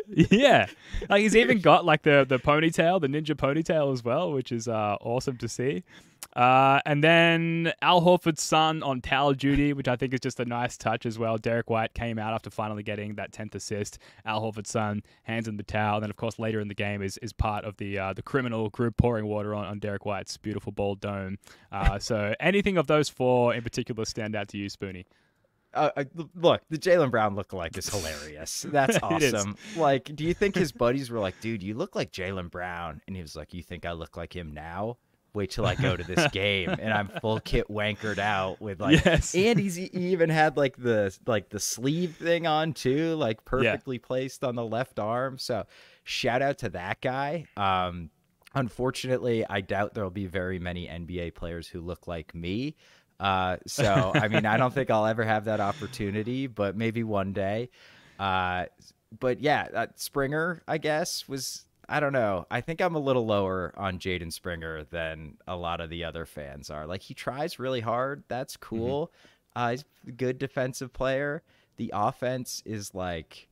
Yeah, like he's even got like the ponytail, the ninja ponytail as well, which is awesome to see. And then Al Horford's son on towel duty, which I think is just a nice touch as well. Derrick White came out after finally getting that 10th assist. Al Horford's son hands in the towel. And then, of course, later in the game is part of the criminal group pouring water on Derrick White's beautiful bald dome. So anything of those four in particular stand out to you, Spooney? Look, the Jaylen Brown lookalike is hilarious. That's awesome. Like, do you think his buddies were like, dude, you look like Jaylen Brown? And he was like, you think I look like him now? Wait till I go to this game and I'm full kit wankered out with like, and he even had like the sleeve thing on too, like perfectly placed on the left arm. So shout out to that guy. Unfortunately, I doubt there'll be very many NBA players who look like me. So, I mean, I don't think I'll ever have that opportunity, but maybe one day. But yeah, Springer, I guess was, I don't know. I think I'm a little lower on Jaden Springer than a lot of the other fans are. Like, he tries really hard. That's cool. He's a good defensive player. The offense is like,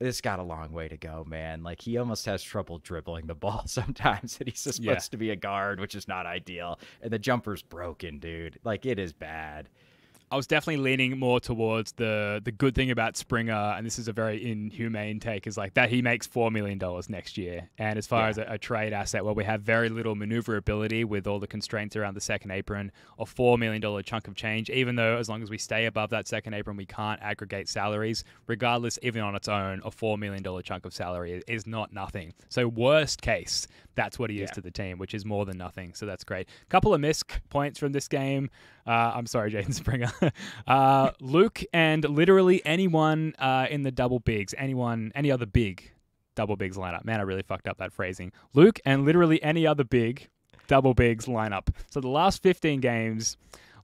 it's got a long way to go, man. Like, he almost has trouble dribbling the ball sometimes, and he's supposed to be a guard, which is not ideal. And the jumper's broken, dude. Like, it is bad. I was definitely leaning more towards the good thing about Springer, and this is a very inhumane take, is like that he makes $4 million next year. And as far as a trade asset where we have very little maneuverability with all the constraints around the second apron, a $4 million chunk of change, even though as long as we stay above that second apron, we can't aggregate salaries. Regardless, even on its own, a $4 million chunk of salary is not nothing. So worst case, that's what he is to the team, which is more than nothing. So that's great. Couple of missed points from this game. I'm sorry, Jaden Springer. Luke and literally anyone in the double bigs, any other big double bigs lineup. Man, I really fucked up that phrasing. Luke and literally any other big double bigs lineup. So the last 15 games,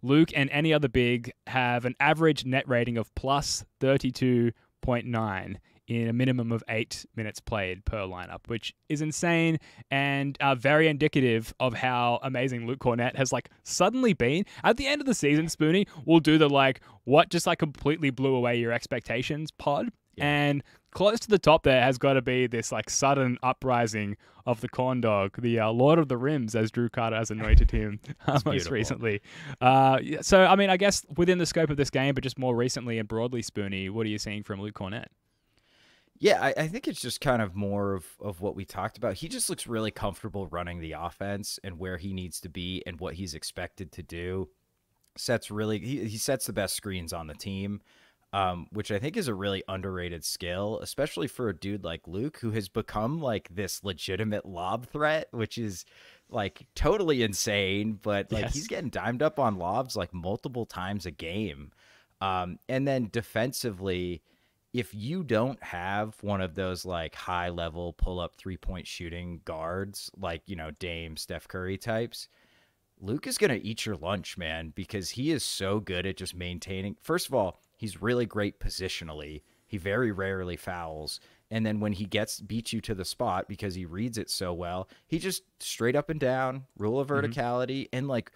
Luke and any other big have an average net rating of plus 32.9 in a minimum of 8 minutes played per lineup, which is insane and very indicative of how amazing Luke Kornet has like suddenly been. At the end of the season, Spooney will do the like, what just like completely blew away your expectations pod. Yeah. And close to the top there has got to be this like sudden uprising of the corn dog, the Lord of the Rims, as Drew Carter has anointed him most recently. So, I mean, I guess within the scope of this game, but just more recently and broadly, Spooney, what are you seeing from Luke Kornet? Yeah, I think it's just kind of more of what we talked about. He just looks really comfortable running the offense and where he needs to be and what he's expected to do. He sets the best screens on the team, which I think is a really underrated skill, especially for a dude like Luke, who has become like this legitimate lob threat, which is like totally insane. But like he's getting dimed up on lobs like multiple times a game. And then defensively, if you don't have one of those like high level pull up 3-point shooting guards, like, you know, Dame, Steph Curry types, Luke is going to eat your lunch, man, because he is so good at just maintaining. First of all, he's really great positionally. He very rarely fouls. And then when he beats you to the spot because he reads it so well, he just straight up and down, rule of verticality. And like,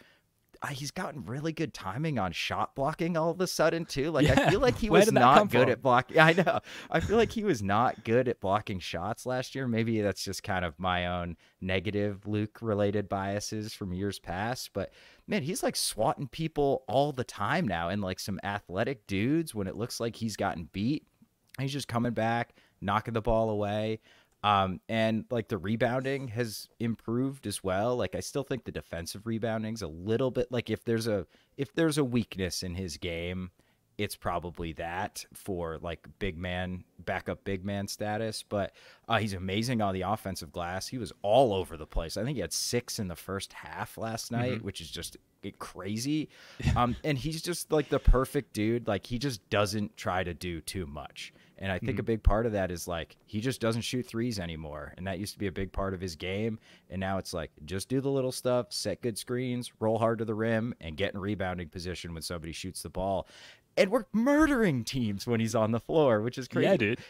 he's gotten really good timing on shot blocking all of a sudden too. Like I feel like he was not good at blocking. I know. I feel like he was not good at blocking shots last year. Maybe that's just kind of my own negative Luke related biases from years past, but man, he's like swatting people all the time now. And like some athletic dudes when it looks like he's gotten beat, he's just coming back, knocking the ball away. And like the rebounding has improved as well. Like I still think the defensive rebounding's a little bit like if there's a weakness in his game, it's probably that for like big man, backup big man status. But he's amazing on the offensive glass. He was all over the place. I think he had 6 in the first half last night, which is just crazy. And he's just like the perfect dude. Like he just doesn't try to do too much. And I think a big part of that is like he just doesn't shoot threes anymore. And that used to be a big part of his game. And now it's like just do the little stuff, set good screens, roll hard to the rim, and get in rebounding position when somebody shoots the ball. And we're murdering teams when he's on the floor, which is crazy. Yeah, dude.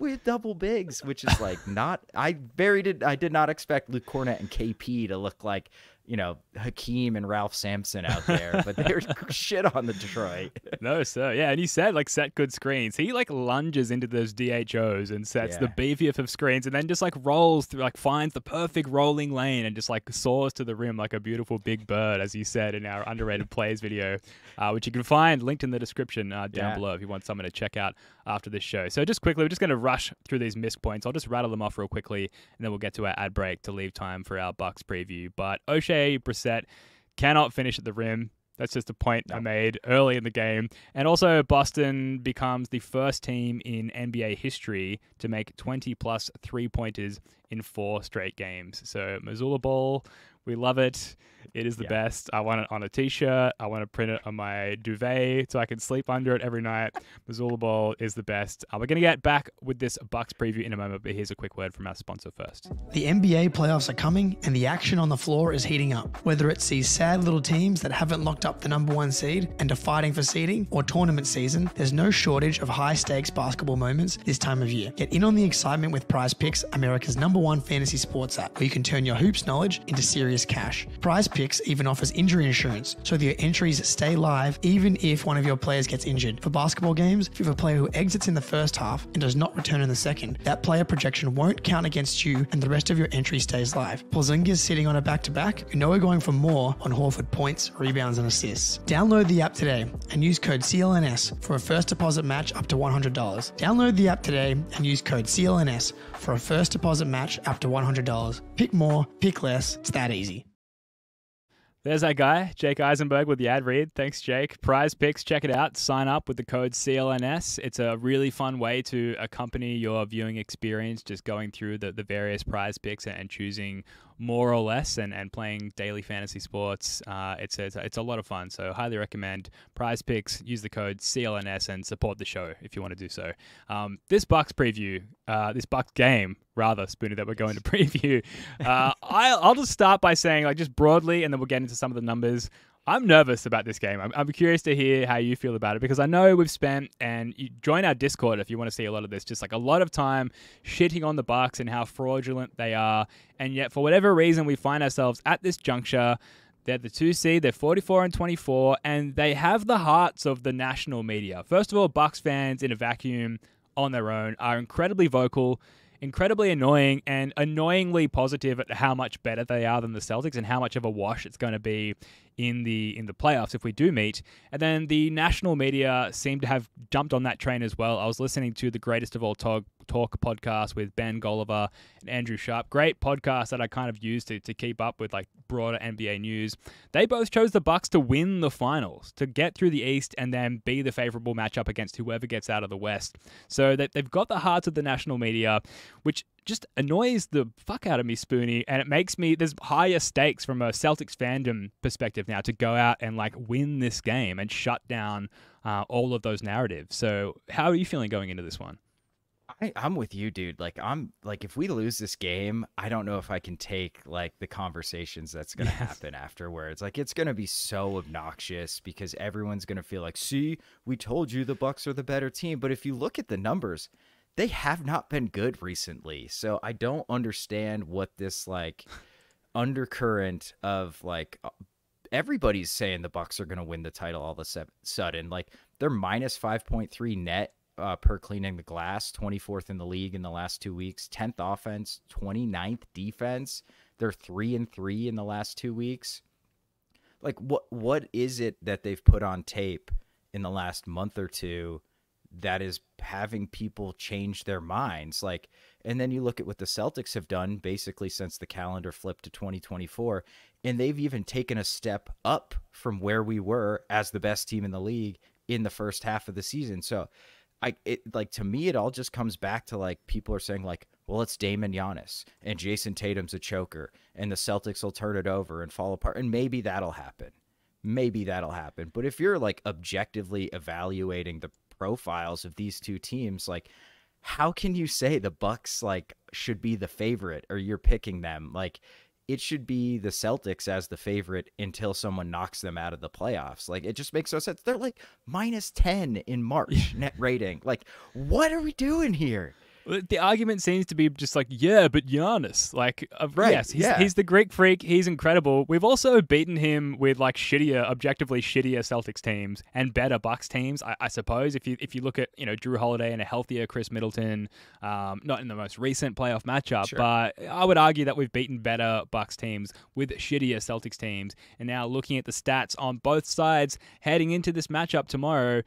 With double bigs, which is like not – I did not expect Luke Kornet and KP to look like, you know, Hakeem and Ralph Sampson out there, but they're shit on the Detroit. No, sir. Yeah, and you said, like, set good screens. He, like, lunges into those DHOs and sets the beefiest of screens and then just, like, rolls through, like, finds the perfect rolling lane and just, like, soars to the rim like a beautiful big bird, as you said in our underrated plays video, which you can find linked in the description down below if you want someone to check out after this show. So just quickly, we're just going to rush through these missed points. I'll just rattle them off real quickly, and then we'll get to our ad break to leave time for our Bucks preview. But O'Shea Brissett cannot finish at the rim. That's just a point I made early in the game. And also, Boston becomes the first team in NBA history to make 20-plus three-pointers in 4 straight games. So Mazzulla ball, we love it. It is the best. I want it on a T-shirt. I want to print it on my duvet so I can sleep under it every night. Mazzulla ball is the best. We're going to get back with this Bucks preview in a moment, but here's a quick word from our sponsor first. The NBA playoffs are coming, and the action on the floor is heating up. Whether it's these sad little teams that haven't locked up the #1 seed and are fighting for seeding, or tournament season, there's no shortage of high-stakes basketball moments this time of year. Get in on the excitement with Prize Picks, America's #1 fantasy sports app, where you can turn your hoops knowledge into serious serious cash. Prize Picks even offers injury insurance, so that your entries stay live even if one of your players gets injured. For basketball games, if you have a player who exits in the first half and does not return in the second, that player projection won't count against you and the rest of your entry stays live. Porzingis sitting on a back-to-back, you know we're going for more on Horford points, rebounds and assists. Download the app today and use code CLNS for a first deposit match up to $100. Download the app today and use code CLNS for a first deposit match up to $100. Pick more, pick less, it's that easy. There's that guy, Jake Eisenberg with the ad read. Thanks, Jake. Prize Picks, check it out. Sign up with the code CLNS. It's a really fun way to accompany your viewing experience, just going through the various prize picks and choosing more or less and playing daily fantasy sports. It's a lot of fun, so highly recommend Prize Picks. Use the code CLNS and support the show if you want to do so. This Bucks preview, this Bucks game, rather, Spooney, that we're going to preview. I'll just start by saying, like, just broadly, and then we'll get into some of the numbers. I'm nervous about this game. I'm curious to hear how you feel about it, because I know we've spent, and you join our Discord if you want to see a lot of this, just like a lot of time shitting on the Bucks and how fraudulent they are. And yet, for whatever reason, we find ourselves at this juncture. They're the 2 seed, they're 44-24, and they have the hearts of the national media. First of all, Bucks fans in a vacuum on their own are incredibly vocal, incredibly annoying, and annoyingly positive at how much better they are than the Celtics and how much of a wash it's going to be in the playoffs if we do meet. And then the national media seem to have jumped on that train as well. I was listening to the Greatest of All Talk podcast with Ben Golliver and Andrew Sharp. Great podcast that I kind of use to keep up with, like, broader NBA news. They both chose the Bucks to win the finals, to get through the East and then be the favorable matchup against whoever gets out of the West. So they've got the hearts of the national media, which just annoys the fuck out of me, Spooney, and it makes me, there's higher stakes from a Celtics fandom perspective now to go out and, like, win this game and shut down all of those narratives. So how are you feeling going into this one? I'm with you, dude. Like, I'm like, if we lose this game, I don't know if I can take, like, the conversations that's going to happen afterwards. Like, it's going to be so obnoxious because everyone's going to feel like, see, we told you the Bucks are the better team. But if you look at the numbers, they have not been good recently. So I don't understand what this, like, undercurrent of, like, everybody's saying the Bucks are going to win the title all of a sudden. Like, they're minus 5.3 net per cleaning the glass, 24th in the league in the last 2 weeks, 10th offense, 29th defense. They're 3-3 in the last 2 weeks. Like, what is it that they've put on tape in the last month or two that is having people change their minds? Like, and then you look at what the Celtics have done basically since the calendar flipped to 2024, and they've even taken a step up from where we were as the best team in the league in the first half of the season. So to me, it all just comes back to, like, people are saying, like, well, it's Dame and Giannis, and Jayson Tatum's a choker, and the Celtics will turn it over and fall apart. And maybe that'll happen. Maybe that'll happen. But if you're, like, objectively evaluating the profiles of these two teams, like, how can you say the Bucks, like, should be the favorite or you're picking them? Like, it should be the Celtics as the favorite until someone knocks them out of the playoffs. Like, it just makes no sense. They're, like, minus 10 in March net rating. Like, what are we doing here? The argument seems to be just like, yeah, but Giannis, like, right, yes, he's the Greek freak. He's incredible. We've also beaten him with, like, shittier, objectively shittier Celtics teams and better Bucks teams, I suppose. If you look at, you know, Jrue Holiday and a healthier Chris Middleton, not in the most recent playoff matchup, sure, but I would argue that we've beaten better Bucks teams with shittier Celtics teams. And now looking at the stats on both sides heading into this matchup tomorrow,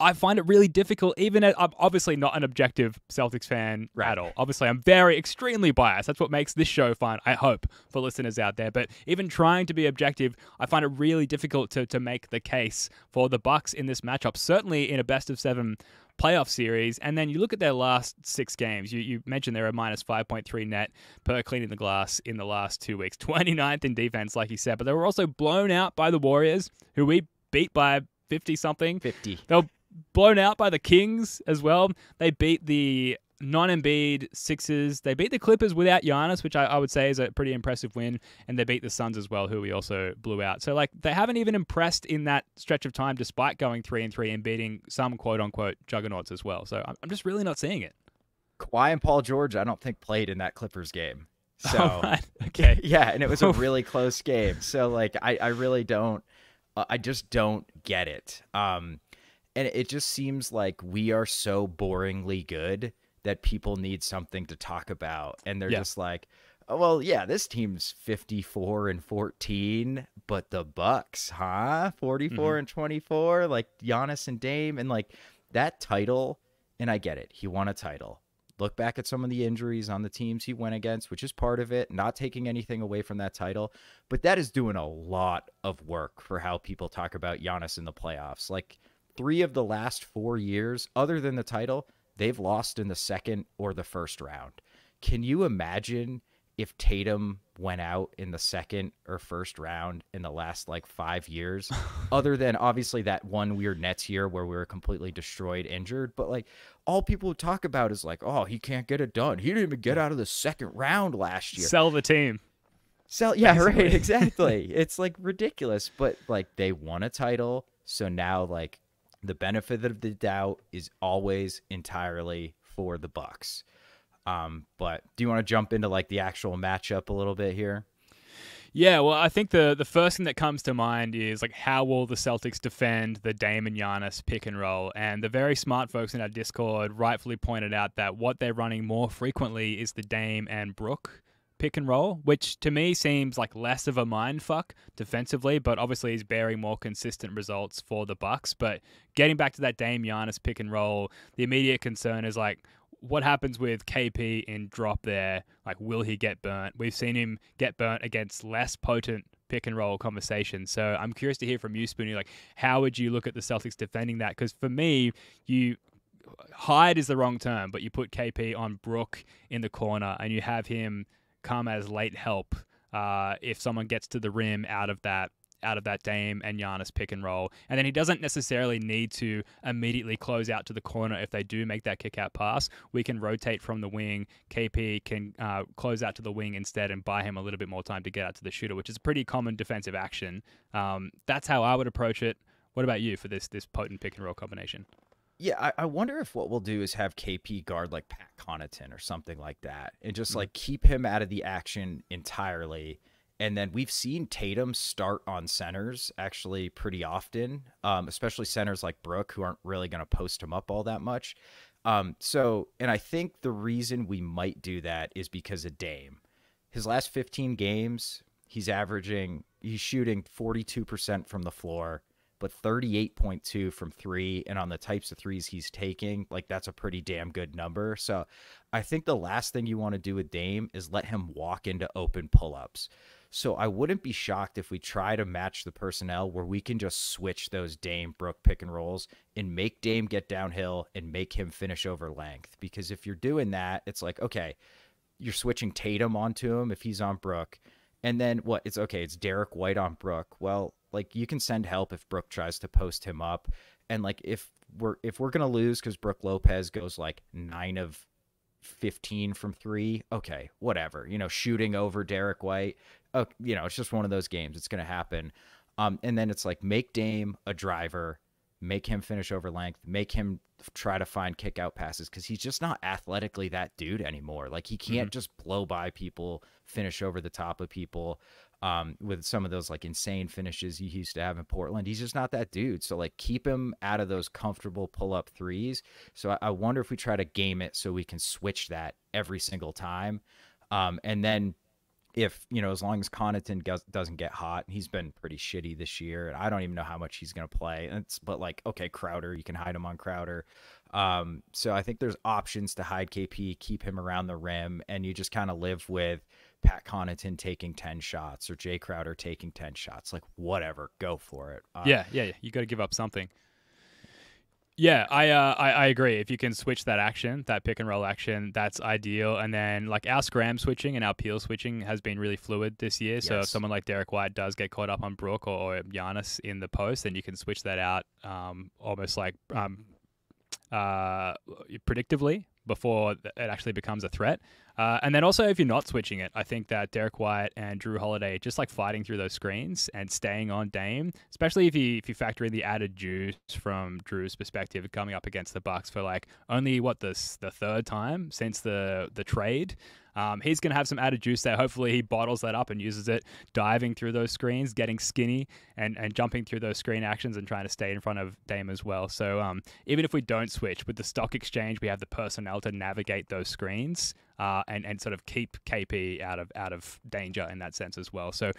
I find it really difficult, even as I'm obviously not an objective Celtics fan at all. Obviously, I'm extremely biased. That's what makes this show fun, I hope, for listeners out there. But even trying to be objective, I find it really difficult to make the case for the Bucks in this matchup, certainly in a best-of-7 playoff series. And then you look at their last 6 games. You mentioned they're a minus 5.3 net per cleaning the glass in the last 2 weeks. 29th in defense, like you said. But they were also blown out by the Warriors, who we beat by 50-something. 50. They'll blown out by the Kings as well. They beat the non-Embiid Sixers. They beat the Clippers without Giannis, which I would say is a pretty impressive win. And they beat the Suns as well, who we also blew out. So, like, they haven't even impressed in that stretch of time, despite going 3-3 and beating some quote-unquote juggernauts as well. So I'm just really not seeing it. Kawhi and Paul George, I don't think, played in that Clippers game. So okay, yeah, and it was a really close game. So like I really don't, I just don't get it. And it just seems like we are so boringly good that people need something to talk about, and they're just like, oh, well, yeah, this team's 54-14, but the Bucks, huh? 44-24, like Giannis and Dame, and like that title. And I get it. He won a title. Look back at some of the injuries on the teams he went against, which is part of it, not taking anything away from that title. But that is doing a lot of work for how people talk about Giannis in the playoffs. Like 3 of the last 4 years, other than the title, they've lost in the second or the first round. Can you imagine if Tatum went out in the second or first round in the last like 5 years, other than obviously that one weird Nets year where we were completely destroyed, injured, but like all people would talk about is like, oh, he can't get it done. He didn't even get out of the second round last year. Sell the team. Sell. Yeah, basically. Right. Exactly. It's like ridiculous, but like they won a title. So now like the benefit of the doubt is always entirely for the Bucks. But do you want to jump into like the actual matchup a little bit here? Yeah, well, I think the first thing that comes to mind is like how will the Celtics defend the Dame and Giannis pick and roll? And the very smart folks in our Discord rightfully pointed out that what they're running more frequently is the Dame and Brooke pick and roll, which to me seems like less of a mind fuck defensively, but obviously is bearing more consistent results for the Bucks. But getting back to that Dame Giannis pick and roll, the immediate concern is like, what happens with KP in drop there? Like, will he get burnt? We've seen him get burnt against less potent pick and roll conversations. So I'm curious to hear from you, Spooney. Like, how would you look at the Celtics defending that? Because for me, you hide is the wrong term, but you put KP on Brooke in the corner and you have him come as late help if someone gets to the rim out of that Dame and Giannis pick and roll. And then he doesn't necessarily need to immediately close out to the corner if they do make that kick out pass. We can rotate from the wing. KP can close out to the wing instead and buy him a little bit more time to get out to the shooter, which is a pretty common defensive action. That's how I would approach it. What about you for this potent pick and roll combination? Yeah, I wonder if what we'll do is have KP guard like Pat Connaughton or something like that and just like keep him out of the action entirely. And then we've seen Tatum start on centers actually pretty often, especially centers like Brooke, who aren't really going to post him up all that much. And I think the reason we might do that is because of Dame. His last 15 games, he's shooting 42% from the floor, but 38.2 from 3. And on the types of threes he's taking, like that's a pretty damn good number. So I think the last thing you want to do with Dame is let him walk into open pull-ups. So I wouldn't be shocked if we try to match the personnel where we can just switch those Dame Brooke pick and rolls and make Dame get downhill and make him finish over length. Because if you're doing that, it's like, okay, you're switching Tatum onto him if he's on Brooke. And then what? It's okay, it's Derrick White on Brooke. Well, like you can send help if Brooke tries to post him up. And like if we're going to lose because Brooke Lopez goes like 9 of 15 from 3, okay, whatever, you know, shooting over Derrick White. Oh, you know, it's just one of those games. It's going to happen. And then it's like, make Dame a driver, make him finish over length, make him try to find kick out passes. Cause he's just not athletically that dude anymore. Like he can't just blow by people, finish over the top of people. With some of those like insane finishes he used to have in Portland, he's just not that dude. So like keep him out of those comfortable pull up threes. So I wonder if we try to game it so we can switch that every single time. And then if, you know, as long as Connaughton doesn't get hot, he's been pretty shitty this year, and I don't even know how much he's going to play. But like, okay, Crowder, you can hide him on Crowder. So I think there's options to hide KP, keep him around the rim, and you just kind of live with Pat Connaughton taking 10 shots or J Crowder taking 10 shots. Like, whatever, go for it. Yeah. You got to give up something. Yeah, I agree. If you can switch that action, that pick and roll action, that's ideal. And then like our scram switching and our peel switching has been really fluid this year. Yes. So if someone like Derrick White does get caught up on Brooke or Giannis in the post, then you can switch that out almost like predictively before it actually becomes a threat. And then also if you're not switching it, I think that Derrick White and Jrue Holiday just like fighting through those screens and staying on Dame, especially if you factor in the added juice from Drew's perspective coming up against the Bucks for like only the third time since the trade. He's going to have some added juice there. Hopefully he bottles that up and uses it, diving through those screens, getting skinny and jumping through those screen actions and trying to stay in front of Dame as well. So even if we don't switch, with the stock exchange, we have the personnel to navigate those screens and sort of keep KP out of danger in that sense as well. So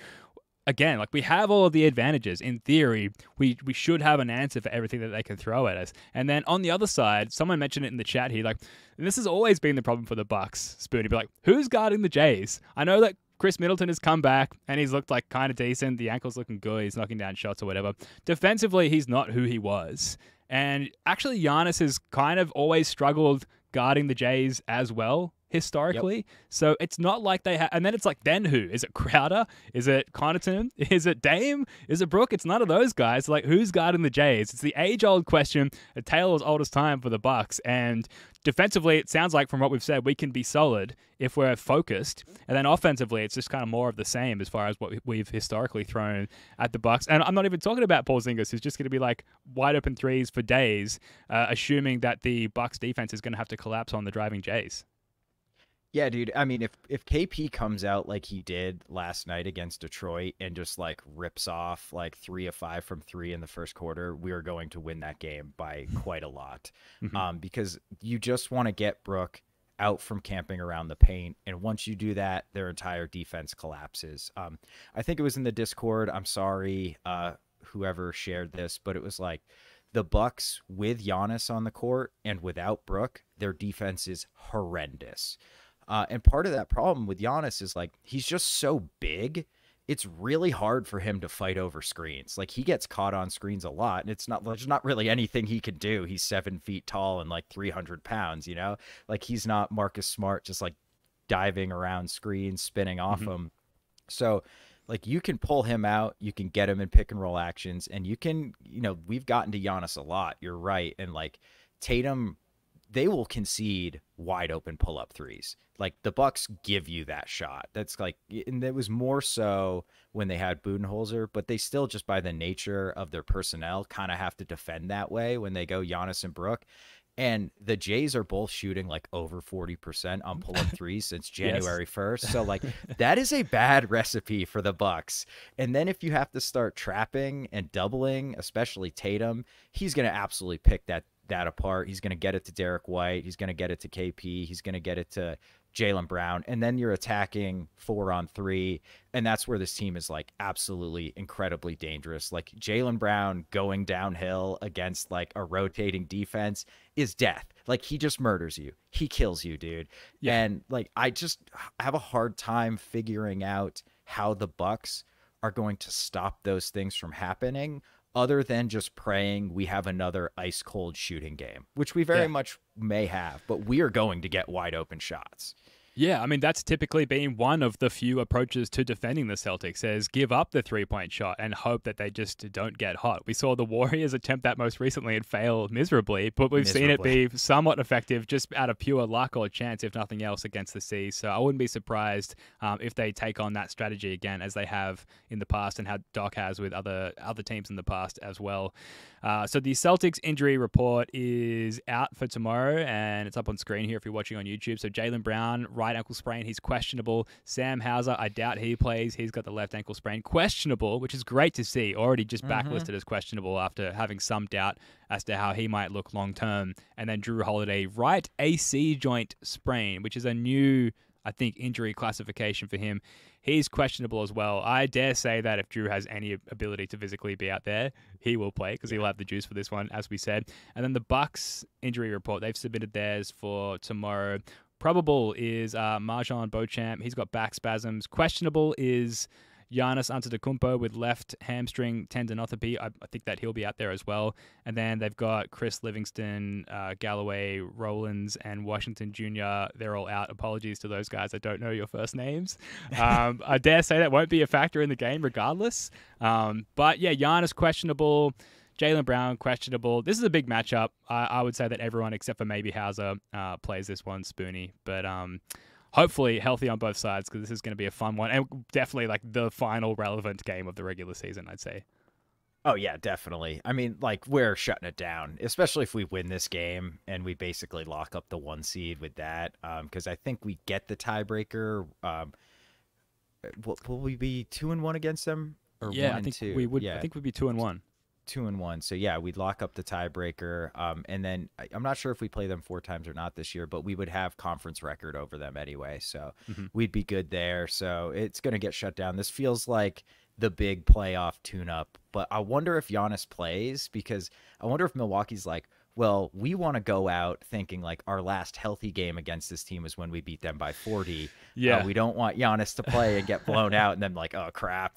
again, like, we have all of the advantages. In theory, we should have an answer for everything that they can throw at us. And then on the other side, someone mentioned it in the chat here, like, and this has always been the problem for the Bucks, Spooney, but like, who's guarding the Jays? I know that Chris Middleton has come back and he's looked like kind of decent. The ankle's looking good. He's knocking down shots or whatever. Defensively, he's not who he was. And actually, Giannis has kind of always struggled guarding the Jays as well, historically. Yep. So it's not like they have, and then it's like, then who? Is it Crowder? Is it Connaughton? Is it Dame? Is it Brooke? It's none of those guys. Like, who's guarding the Jays? It's the age-old question, a tale as old as time for the Bucks. And defensively, it sounds like from what we've said, we can be solid if we're focused. And then offensively, it's just kind of more of the same as far as what we've historically thrown at the Bucks. And I'm not even talking about Porzingis, who's just going to be like wide open threes for days, assuming that the Bucks defense is going to have to collapse on the driving Jays. Yeah, dude. I mean, if KP comes out like he did last night against Detroit and just like rips off like 3 of 5 from 3 in the first quarter, we are going to win that game by quite a lot. Mm-hmm. Because you just want to get Brooke out from camping around the paint. And once you do that, their entire defense collapses. I think it was in the Discord. I'm sorry, whoever shared this, but it was like, the Bucks with Giannis on the court and without Brooke, their defense is horrendous. And part of that problem with Giannis is, like, he's just so big. It's really hard for him to fight over screens. Like, he gets caught on screens a lot, and it's not, there's not really anything he can do. He's 7 feet tall and like 300 pounds, you know, like, he's not Marcus Smart, just like diving around screens, spinning off mm-hmm. him. So like, you can pull him out, you can get him in pick and roll actions, and you can, you know, we've gotten to Giannis a lot. You're right. And like Tatum, they will concede wide open pull-up threes. Like, the Bucks give you that shot. That's like, and it was more so when they had Budenholzer, but they still just by the nature of their personnel kind of have to defend that way when they go Giannis and Brooke. And the Jays are both shooting like over 40% on pull-up threes since January 1st. So like, that is a bad recipe for the Bucks. And then if you have to start trapping and doubling, especially Tatum, he's going to absolutely pick that apart. He's going to get it to Derrick White. He's going to get it to KP. He's going to get it to Jaylen Brown. And then you're attacking 4 on 3. And that's where this team is like absolutely incredibly dangerous. Like, Jaylen Brown going downhill against like a rotating defense is death. Like, he just murders you. He kills you, dude. Yeah. And like, I just have a hard time figuring out how the Bucks are going to stop those things from happening, other than just praying we have another ice-cold shooting game, which we very much may have, but we are going to get wide-open shots. Yeah, I mean, that's typically been one of the few approaches to defending the Celtics, is give up the three-point shot and hope that they just don't get hot. We saw the Warriors attempt that most recently and fail miserably, but we've seen it be somewhat effective just out of pure luck or chance, if nothing else, against the C's. So I wouldn't be surprised if they take on that strategy again, as they have in the past and how Doc has with other teams in the past as well. So the Celtics injury report is out for tomorrow, and it's up on screen here if you're watching on YouTube. So Jaylen Brown, right ankle sprain, he's questionable. Sam Hauser, I doubt he plays. He's got the left ankle sprain. Questionable, which is great to see. Already just backlisted as questionable after having some doubt as to how he might look long term. And then Jrue Holiday, right AC joint sprain, which is a new, I think, injury classification for him. He's questionable as well. I dare say that if Jrue has any ability to physically be out there, he will play, because he'll have the juice for this one, as we said. And then the Bucks injury report, they've submitted theirs for tomorrow. Probable is Marjon Beauchamp. He's got back spasms. Questionable is Giannis Antetokounmpo with left hamstring tendinopathy. I think that he'll be out there as well. And then they've got Chris Livingston, Galloway, Rollins, and Washington Jr. They're all out. Apologies to those guys. I don't know your first names. I dare say that won't be a factor in the game regardless. But yeah, Giannis questionable. Jaylen Brown, questionable. This is a big matchup. I would say that everyone except for maybe Hauser plays this one, Spooney. But hopefully healthy on both sides, because this is going to be a fun one. And definitely like the final relevant game of the regular season, I'd say. Oh, yeah, definitely. I mean, like, we're shutting it down, especially if we win this game and we basically lock up the 1 seed with that, because I think we get the tiebreaker. Will we be 2-1 against them? Or yeah, one I think two? We would. Yeah. I think we'd be 2-1. 2-1. So, yeah, we'd lock up the tiebreaker. And then I'm not sure if we play them 4 times or not this year, but we would have conference record over them anyway. So we'd be good there. So it's going to get shut down. This feels like the big playoff tune-up. But I wonder if Giannis plays, because I wonder if Milwaukee's like, well, we want to go out thinking like our last healthy game against this team was when we beat them by 40. Yeah. We don't want Giannis to play and get blown out and then like, oh, crap.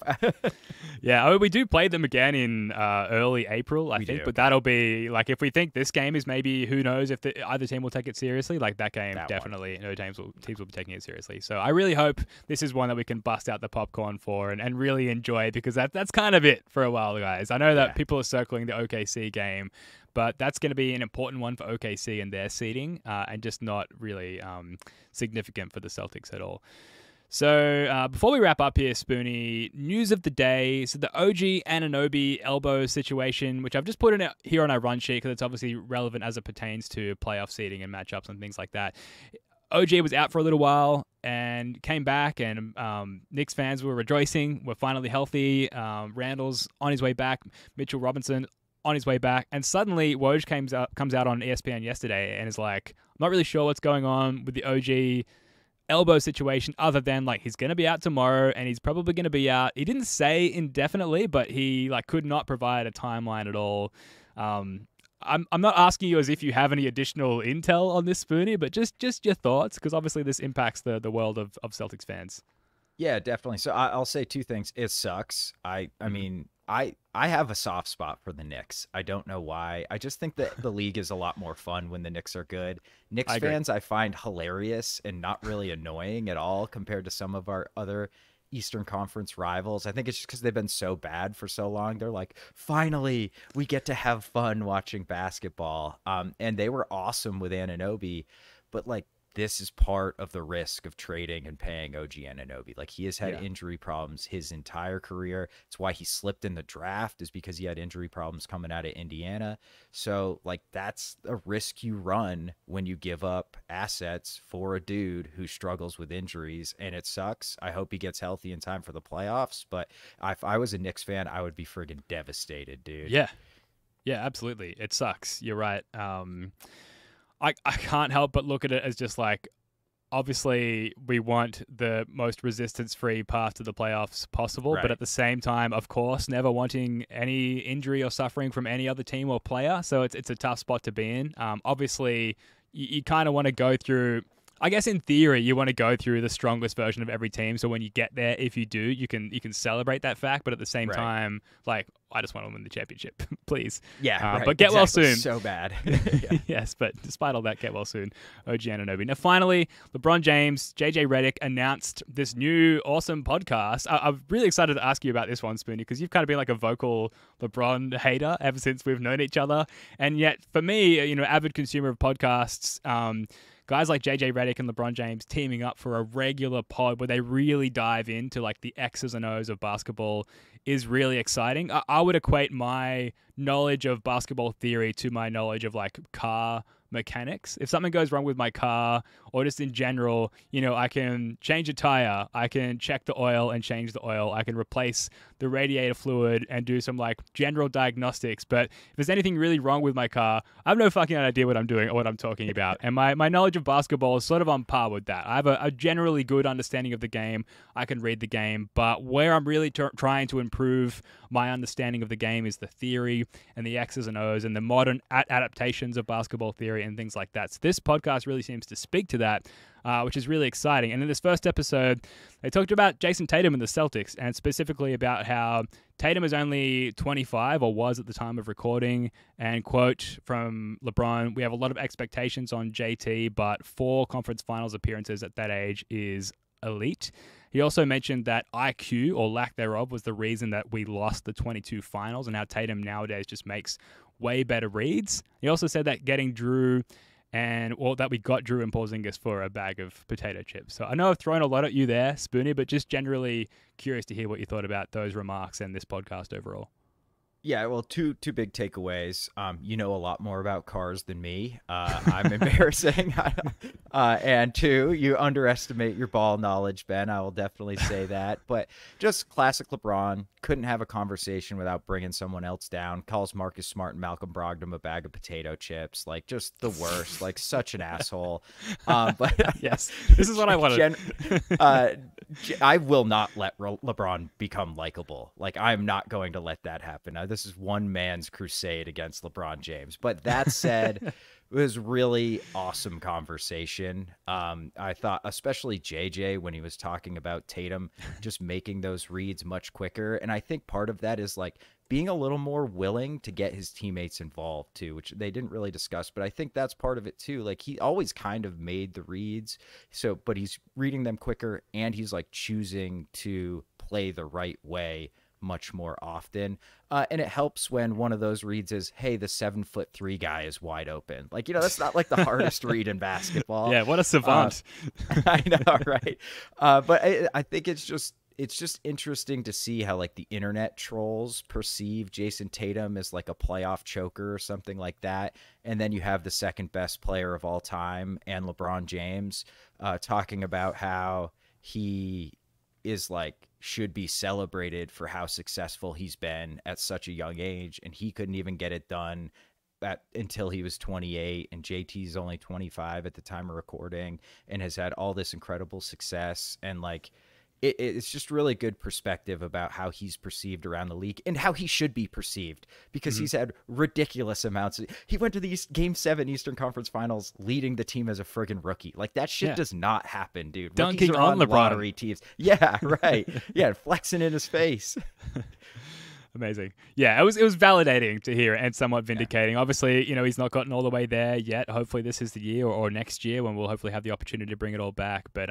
Yeah. I mean, we do play them again in early April, I think. But that'll be like, if we think this game is maybe, who knows if the either team will take it seriously, like that game, that definitely one. No teams will be taking it seriously. So I really hope this is one that we can bust out the popcorn for and really enjoy, because that's kind of it for a while, guys. I know that people are circling the OKC game, but that's going to be an important one for OKC and their seeding, and just not really significant for the Celtics at all. So before we wrap up here, Spooney, news of the day. So the OG Anunoby elbow situation, which I've just put in it here on our run sheet because it's obviously relevant as it pertains to playoff seeding and matchups and things like that. OG was out for a little while and came back, and Knicks fans were rejoicing. We're finally healthy. Randall's on his way back. Mitchell Robinson on his way back, and suddenly Woj comes out on ESPN yesterday and is like, I'm not really sure what's going on with the OG elbow situation, other than like he's going to be out tomorrow and he's probably going to be out. He didn't say indefinitely, but he like could not provide a timeline at all. I'm not asking you as if you have any additional intel on this, Spooney, but just your thoughts, because obviously this impacts the world of Celtics fans. Yeah, definitely. So I'll say 2 things. It sucks. I mean, I have a soft spot for the Knicks. I don't know why. I just think that the league is a lot more fun when the Knicks are good. Knicks fans I find hilarious and not really annoying at all compared to some of our other Eastern Conference rivals. I think it's just because they've been so bad for so long. They're like, finally, we get to have fun watching basketball. And they were awesome with Anunoby, but like, this is part of the risk of trading and paying OG Anunoby. Like, he has had injury problems his entire career. It's why he slipped in the draft, is because he had injury problems coming out of Indiana. So like, that's a risk you run when you give up assets for a dude who struggles with injuries, and it sucks. I hope he gets healthy in time for the playoffs, but if I was a Knicks fan, I would be friggin' devastated, dude. Yeah. Yeah, absolutely. It sucks. You're right. I can't help but look at it as just like, obviously we want the most resistance-free path to the playoffs possible, but at the same time, of course, never wanting any injury or suffering from any other team or player. So it's a tough spot to be in. Obviously, you kind of want to go through, I guess in theory, you want to go through the strongest version of every team. So when you get there, if you do, you can celebrate that fact. But at the same time, like, I just want to win the championship, please. Yeah, but get well soon. So bad. Yes, but despite all that, get well soon, OG Anunoby. Now, finally, LeBron James, JJ Redick announced this new awesome podcast. I'm really excited to ask you about this one, Spooney, because you've kind of been like a vocal LeBron hater ever since we've known each other. And yet, for me, you know, avid consumer of podcasts, guys like JJ Redick and LeBron James teaming up for a regular pod where they really dive into like the X's and O's of basketball is really exciting. I would equate my knowledge of basketball theory to my knowledge of like car mechanics. If something goes wrong with my car or just in general, you know, I can change a tire, I can check the oil and change the oil, I can replace the radiator fluid and do some like general diagnostics. But if there's anything really wrong with my car, I have no fucking idea what I'm doing or what I'm talking about. And my knowledge of basketball is sort of on par with that. I have a generally good understanding of the game. I can read the game, but where I'm really trying to improve my understanding of the game is the theory and the X's and O's and the modern adaptations of basketball theory and things like that. So this podcast really seems to speak to that, which is really exciting. And in this first episode, they talked about Jayson Tatum and the Celtics, and specifically about how Tatum is only 25, or was at the time of recording, and quote from LeBron, "We have a lot of expectations on JT, but 4 conference finals appearances at that age is elite." He also mentioned that IQ, or lack thereof, was the reason that we lost the 22 finals, and how Tatum nowadays just makes way better reads. He also said that we got Jrue and Porzingis for a bag of potato chips. So I know I've thrown a lot at you there, Spooney, but just generally curious to hear what you thought about those remarks and this podcast overall. Yeah, well, two big takeaways. You know a lot more about cars than me. I'm embarrassing. And two, you underestimate your ball knowledge, Ben. I will definitely say that. But just classic LeBron. Couldn't have a conversation without bringing someone else down. Calls Marcus Smart and Malcolm Brogdon a bag of potato chips. Like, just the worst. Like, such an asshole. But yes, this is what I wanted. I will not let LeBron become likable. Like, I'm not going to let that happen. This is one man's crusade against LeBron James. But that said, it was really awesome conversation. I thought, especially JJ, when he was talking about Tatum, just making those reads much quicker. And I think part of that is like being a little more willing to get his teammates involved too, which they didn't really discuss, but I think that's part of it too. Like, he always kind of made the reads, so, but he's reading them quicker and he's like choosing to play the right way much more often, and it helps when one of those reads is, hey, the 7'3" guy is wide open. Like, you know, that's not like the hardest read in basketball. Yeah, what a savant. I know, right? But I think it's just interesting to see how like the internet trolls perceive Jayson Tatum as like a playoff choker or something like that, and then you have the second best player of all time and LeBron James talking about how he is like should be celebrated for how successful he's been at such a young age, and he couldn't even get it done until he was 28, and JT's only 25 at the time of recording and has had all this incredible success. And like it's just really good perspective about how he's perceived around the league and how he should be perceived, because he's had ridiculous amounts. He went to the Game 7 Eastern Conference Finals leading the team as a friggin' rookie. Like, that shit does not happen, dude. Dunking on LeBron. Lottery teams. Yeah, right. Yeah, flexing in his face. Amazing. Yeah, it was validating to hear and somewhat vindicating. Yeah. Obviously, you know, he's not gotten all the way there yet. Hopefully this is the year or next year when we'll hopefully have the opportunity to bring it all back. But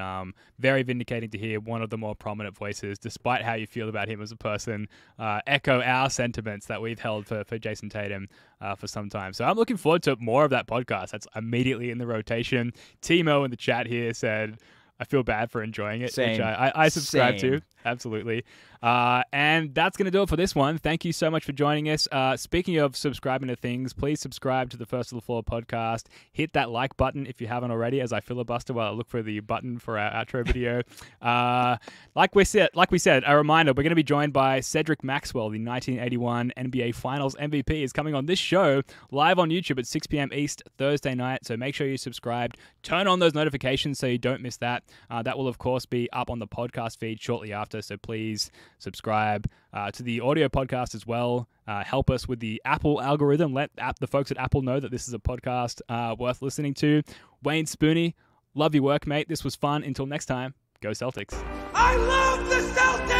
very vindicating to hear one of the more prominent voices, despite how you feel about him as a person, echo our sentiments that we've held for Jayson Tatum for some time. So I'm looking forward to more of that podcast. That's immediately in the rotation. Timo in the chat here said, I feel bad for enjoying it, which I subscribe to. Absolutely. And that's going to do it for this one. Thank you so much for joining us. Speaking of subscribing to things, please subscribe to the First on the Floor podcast. Hit that like button if you haven't already, as I filibuster while I look for the button for our outro video. Like we said, a reminder, we're going to be joined by Cedric Maxwell, the 1981 NBA Finals MVP, is coming on this show live on YouTube at 6 p.m. East Thursday night. So make sure you're subscribed. Turn on those notifications so you don't miss that. That will, of course, be up on the podcast feed shortly after. So please subscribe to the audio podcast as well. Help us with the Apple algorithm. Let the folks at Apple know that this is a podcast worth listening to. Wayne Spooney, love your work, mate. This was fun. Until next time, go Celtics. I love the Celtics!